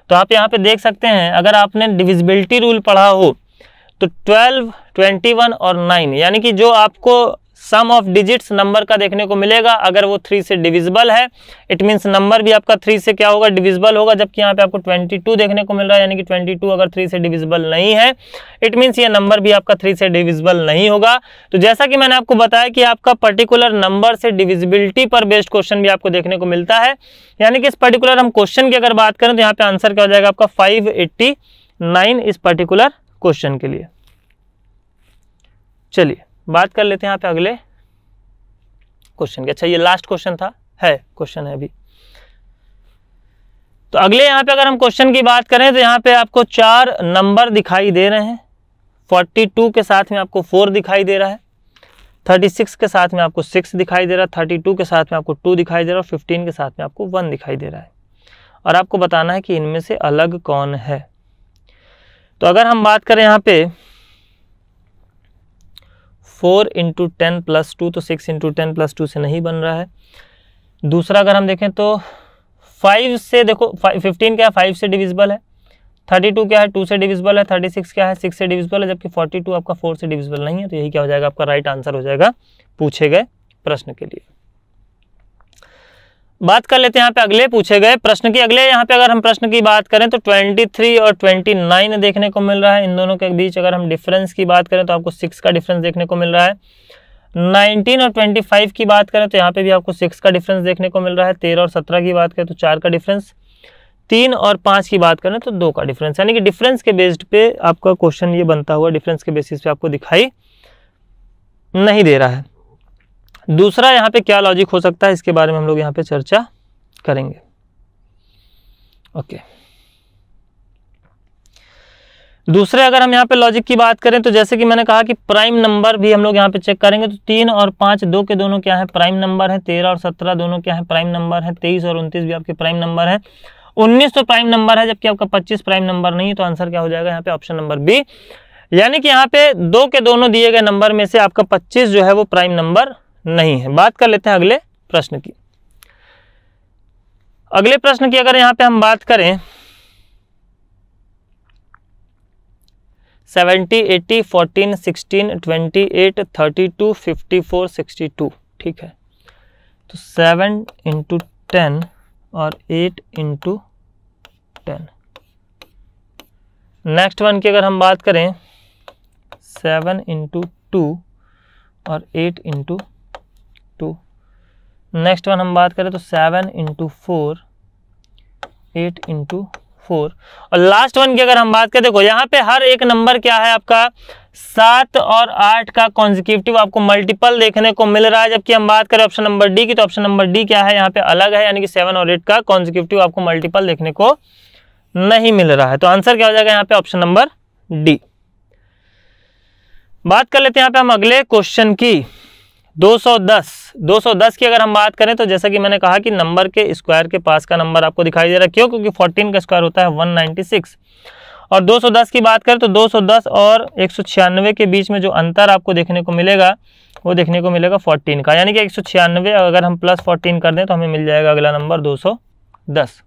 तो आप यहाँ पे देख सकते हैं अगर आपने डिविजिबिलिटी रूल पढ़ा हो तो ट्वेल्व, ट्वेंटी वन और नाइन, यानी कि जो आपको सम ऑफ डिजिट्स नंबर का देखने को मिलेगा अगर वो थ्री से डिविजिबल है इट मीन्स नंबर भी आपका थ्री से क्या होगा डिविजिबल होगा। जबकि यहाँ पे आपको ट्वेंटी टू देखने को मिल रहा है, यानी कि ट्वेंटी टू अगर थ्री से डिविजिबल नहीं है इट मीन्स ये नंबर भी आपका थ्री से डिविजिबल नहीं होगा। तो जैसा कि मैंने आपको बताया कि आपका पर्टिकुलर नंबर से डिविजिबिलिटी पर बेस्ड क्वेश्चन भी आपको देखने को मिलता है, यानी कि इस पर्टिकुलर हम क्वेश्चन की अगर बात करें तो यहाँ पे आंसर क्या हो जाएगा आपका फाइव एट्टी नाइन इस पर्टिकुलर क्वेश्चन के लिए। चलिए बात कर लेते हैं यहाँ पे अगले क्वेश्चन के। अच्छा ये लास्ट क्वेश्चन था है क्वेश्चन है अभी। तो अगले यहाँ पे अगर हम क्वेश्चन की बात करें तो यहाँ पे आपको चार नंबर दिखाई दे रहे हैं। फोर्टी टू के साथ में आपको फोर दिखाई दे रहा है, थर्टी सिक्स के साथ में आपको सिक्स दिखाई दे रहा है, थर्टी टू के साथ में आपको टू दिखाई दे रहा है, फिफ्टीन के साथ में आपको वन दिखाई दे रहा है और आपको बताना है कि इनमें से अलग कौन है। तो अगर हम बात करें यहाँ पे four into ten plus two तो six into ten plus two से नहीं बन रहा है। दूसरा अगर हम देखें तो फाइव से देखो फिफ्टीन क्या है, फाइव से डिविजिबल है, थर्टी टू क्या है, टू से डिविजिबल है, थर्टी सिक्स क्या है, सिक्स से डिविजिबल है, जबकि फोर्टी टू आपका फोर से डिविजिबल नहीं है। तो यही क्या हो जाएगा, आपका राइट आंसर हो जाएगा पूछे गए प्रश्न के लिए। बात कर लेते हैं यहाँ पे अगले पूछे गए प्रश्न की। अगले यहाँ पे अगर हम प्रश्न की बात करें तो तेईस और उनतीस देखने को मिल रहा है। इन दोनों के बीच अगर हम डिफरेंस की बात करें तो आपको छह का डिफरेंस देखने को मिल रहा है। उन्नीस और पच्चीस की बात करें तो यहाँ पे भी आपको छह का डिफरेंस देखने को मिल रहा है। तेरह और सत्रह की बात करें तो चार का डिफरेंस, तीन और पाँच की बात करें तो दो का डिफरेंस, यानी कि डिफरेंस के बेस्ड पे आपका क्वेश्चन ये बनता हुआ डिफरेंस के बेसिस पे आपको दिखाई नहीं दे रहा है। दूसरा यहाँ पे क्या लॉजिक हो सकता है इसके बारे में हम लोग यहाँ पे चर्चा करेंगे। ओके, दूसरे अगर हम यहाँ पे लॉजिक की बात करें तो जैसे कि मैंने कहा कि प्राइम नंबर भी हम लोग यहाँ पे चेक करेंगे। तो तीन और पाँच दो के दोनों क्या है, प्राइम नंबर है। तेरह और सत्रह दोनों क्या है, प्राइम नंबर है। तेईस और उनतीस भी आपके प्राइम नंबर है। उन्नीस तो प्राइम नंबर है जबकि आपका पच्चीस प्राइम नंबर नहीं है। तो आंसर क्या हो जाएगा यहाँ पे, ऑप्शन नंबर बी, यानी कि यहाँ पे दो के दोनों दिए गए नंबर में से आपका पच्चीस जो है वो प्राइम नंबर नहीं है। बात कर लेते हैं अगले प्रश्न की। अगले प्रश्न की अगर यहाँ पे हम बात करें सत्तर, अस्सी, चौदह, सोलह, अट्ठाईस, अड़तीस, बत्तीस, बासठ, बासठ, बासठ, बासठ, ठीक है। तो सेवन इंटू टेन और eight into ten. Next one की अगर हम बात करें सेवन इंटू टू और eight into two. Next one हम बात करें तो seven into four, eight into four और लास्ट वन की अगर हम बात करें, देखो यहाँ पे हर एक नंबर क्या है आपका, सात और आठ का कॉन्जिक्यूटिव आपको मल्टीपल देखने को मिल रहा है। जबकि हम बात करें ऑप्शन नंबर डी की तो ऑप्शन नंबर डी क्या है यहाँ पे अलग है, यानी कि सेवन और एट का कॉन्जिक्यूटिव आपको मल्टीपल देखने को नहीं मिल रहा है। तो आंसर क्या हो जाएगा यहाँ पे, ऑप्शन नंबर डी। बात कर लेते हैं यहाँ पे हम अगले क्वेश्चन की। दो सौ दस की अगर हम बात करें तो जैसा कि मैंने कहा कि नंबर के स्क्वायर के पास का नंबर आपको दिखाई दे रहा है। क्यों? क्योंकि चौदह का स्क्वायर होता है एक सौ छियानवे और दो सौ दस की बात करें तो दो सौ दस और एक सौ छियानवे के बीच में जो अंतर आपको देखने को मिलेगा वो देखने को मिलेगा चौदह का, यानी कि एक सौ छियानवे अगर हम प्लस चौदह कर दें तो हमें मिल जाएगा अगला नंबर दो सौ दस।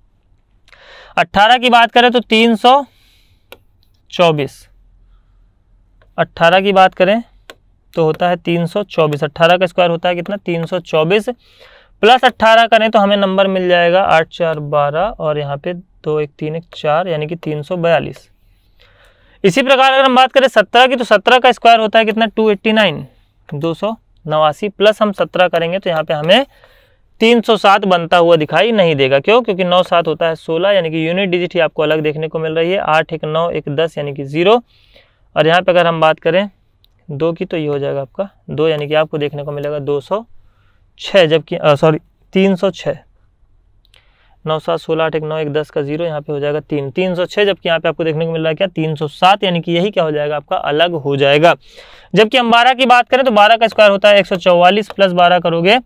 अट्ठारह की बात करें तो तीन सौ चौबीस, अट्ठारह की बात करें तो होता है तीन सौ चौबीस। अट्ठारह का स्क्वायर होता है कितना, तीन सौ चौबीस प्लस अट्ठारह करें तो हमें नंबर मिल जाएगा आठ चार बारह और यहाँ पे दो एक तीन एक चार, यानी कि तीन सौ बयालीस। इसी प्रकार अगर हम बात करें सत्रह की तो सत्रह का स्क्वायर होता है कितना, दो सौ नवासी, दो सौ नवासी प्लस हम सत्रह करेंगे तो यहाँ पे हमें तीन सौ सात बनता हुआ दिखाई नहीं देगा। क्यों? क्योंकि नौ सात होता है सोलह, यानी कि यूनिट डिजिट ही आपको अलग देखने को मिल रही है। आठ एक नौ एक दस, यानी कि जीरो और यहाँ पे अगर हम बात करें दो की तो ये हो जाएगा आपका दो, यानी कि आपको देखने को मिलेगा दो सौ छह, जबकि सॉरी तीन सौ छह। नौ सात सोलह आठ एक नौ एक दस का जीरो, यहाँ पे हो जाएगा तीन, तीन सौ छः, जबकि यहाँ पे आपको देखने को मिल रहा है क्या, तीन सौ सात, यानी कि यही क्या हो जाएगा आपका अलग हो जाएगा। जबकि हम बारह की बात करें तो बारह का स्क्वायर होता है एक सौ चौवालीस, प्लस बारह करोगे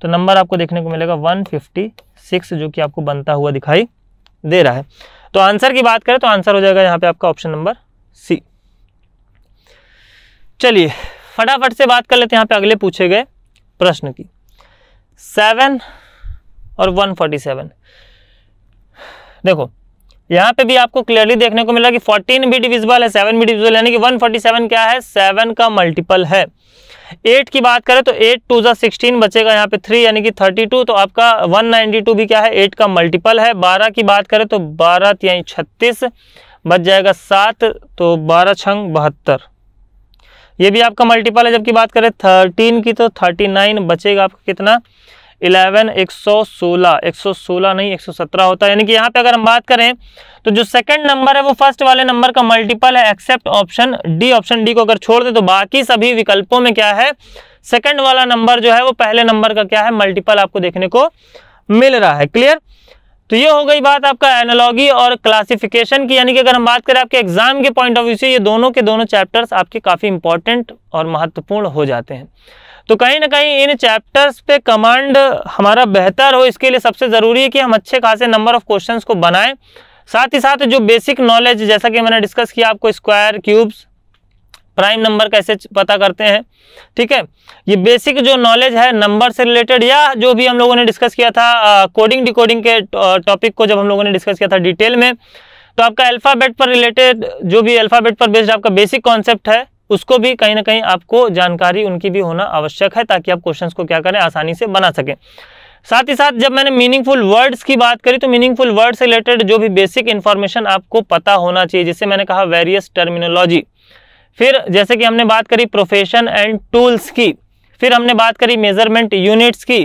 तो नंबर आपको देखने को मिलेगा एक सौ छप्पन, जो कि आपको बनता हुआ दिखाई दे रहा है। तो आंसर की बात करें तो आंसर हो जाएगा यहाँ पे आपका ऑप्शन नंबर सी। चलिए फटाफट से बात कर लेते हैं यहाँ पे अगले पूछे गए प्रश्न की। सेवन और एक सौ सैंतालीस, देखो यहाँ पे भी आपको क्लियरली देखने को मिला कि चौदह भी डिविजिबल है, सेवन भी डिविजिबल, यानी कि एक सौ सैंतालीस क्या है, सेवन का मल्टीपल है। आठ की बात करें तो एट टू जा सिक्सटीन बचेगा यहाँ पे थ्री, यानी कि बत्तीस, तो आपका एक सौ बानवे भी क्या है, आठ का मल्टीपल है। बारह की बात करें तो बारह तिहाई छत्तीस बच जाएगा सात, तो बारह छंग बहत्तर, ये भी आपका मल्टीपल है। जबकि बात करें थर्टीन की तो उनतालीस बचेगा आपका कितना, ग्यारह, एक सौ सोलह, एक सौ सोलह नहीं एक सौ सत्रह होता है, यानी कि यहाँ पे अगर हम बात करें तो जो सेकंड नंबर है वो फर्स्ट वाले नंबर का मल्टीपल है, except option D. Option D को अगर छोड़ दें तो बाकी सभी विकल्पों में क्या है, सेकंड वाला नंबर जो है वो पहले नंबर का क्या है, मल्टीपल आपको देखने को मिल रहा है। क्लियर? तो ये हो गई बात आपका एनालॉजी और क्लासिफिकेशन की, यानी कि अगर हम बात करें आपके एग्जाम के पॉइंट ऑफ व्यू से ये दोनों के दोनों चैप्टर्स आपके काफ़ी इंपॉर्टेंट और महत्वपूर्ण हो जाते हैं। तो कहीं ना कहीं इन चैप्टर्स पे कमांड हमारा बेहतर हो, इसके लिए सबसे ज़रूरी है कि हम अच्छे खासे नंबर ऑफ क्वेश्चंस को बनाएं। साथ ही साथ जो बेसिक नॉलेज, जैसा कि मैंने डिस्कस किया आपको, स्क्वायर, क्यूब्स, प्राइम नंबर कैसे पता करते हैं, ठीक है, ये बेसिक जो नॉलेज है नंबर से रिलेटेड, या जो भी हम लोगों ने डिस्कस किया था कोडिंग डिकोडिंग के टॉपिक को जब हम लोगों ने डिस्कस किया था डिटेल में, तो आपका अल्फ़ाबेट पर रिलेटेड जो भी अल्फ़ाबेट पर बेस्ड आपका बेसिक कॉन्सेप्ट है उसको भी कहीं ना कहीं आपको जानकारी उनकी भी होना आवश्यक है, ताकि आप क्वेश्चंस को क्या करें, आसानी से बना सकें। साथ ही साथ जब मैंने मीनिंगफुल वर्ड्स की बात करी तो मीनिंगफुल वर्ड से रिलेटेड जो भी बेसिक इन्फॉर्मेशन आपको पता होना चाहिए, जिससे मैंने कहा वेरियस टर्मिनोलॉजी, फिर जैसे कि हमने बात करी प्रोफेशन एंड टूल्स की, फिर हमने बात करी मेजरमेंट यूनिट्स की,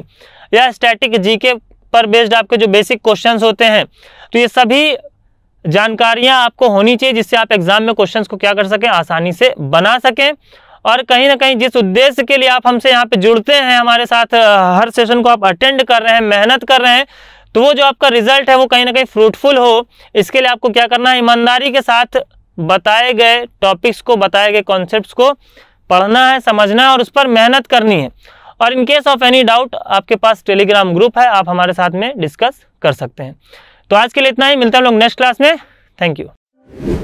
या स्टैटिक जीके पर बेस्ड आपके जो बेसिक क्वेश्चंस होते हैं, तो ये सभी जानकारियां आपको होनी चाहिए, जिससे आप एग्जाम में क्वेश्चंस को क्या कर सकें, आसानी से बना सकें। और कहीं ना कहीं जिस उद्देश्य के लिए आप हमसे यहाँ पे जुड़ते हैं, हमारे साथ हर सेशन को आप अटेंड कर रहे हैं, मेहनत कर रहे हैं, तो वो जो आपका रिजल्ट है वो कहीं ना कहीं फ्रूटफुल हो, इसके लिए आपको क्या करना है, ईमानदारी के साथ बताए गए टॉपिक्स को, बताए गए कॉन्सेप्ट्स को पढ़ना है, समझना है और उस पर मेहनत करनी है। और in case of any doubt आपके पास टेलीग्राम ग्रुप है, आप हमारे साथ में डिस्कस कर सकते हैं। तो आज के लिए इतना ही, मिलते हैं हम लोग नेक्स्ट क्लास में। Thank you.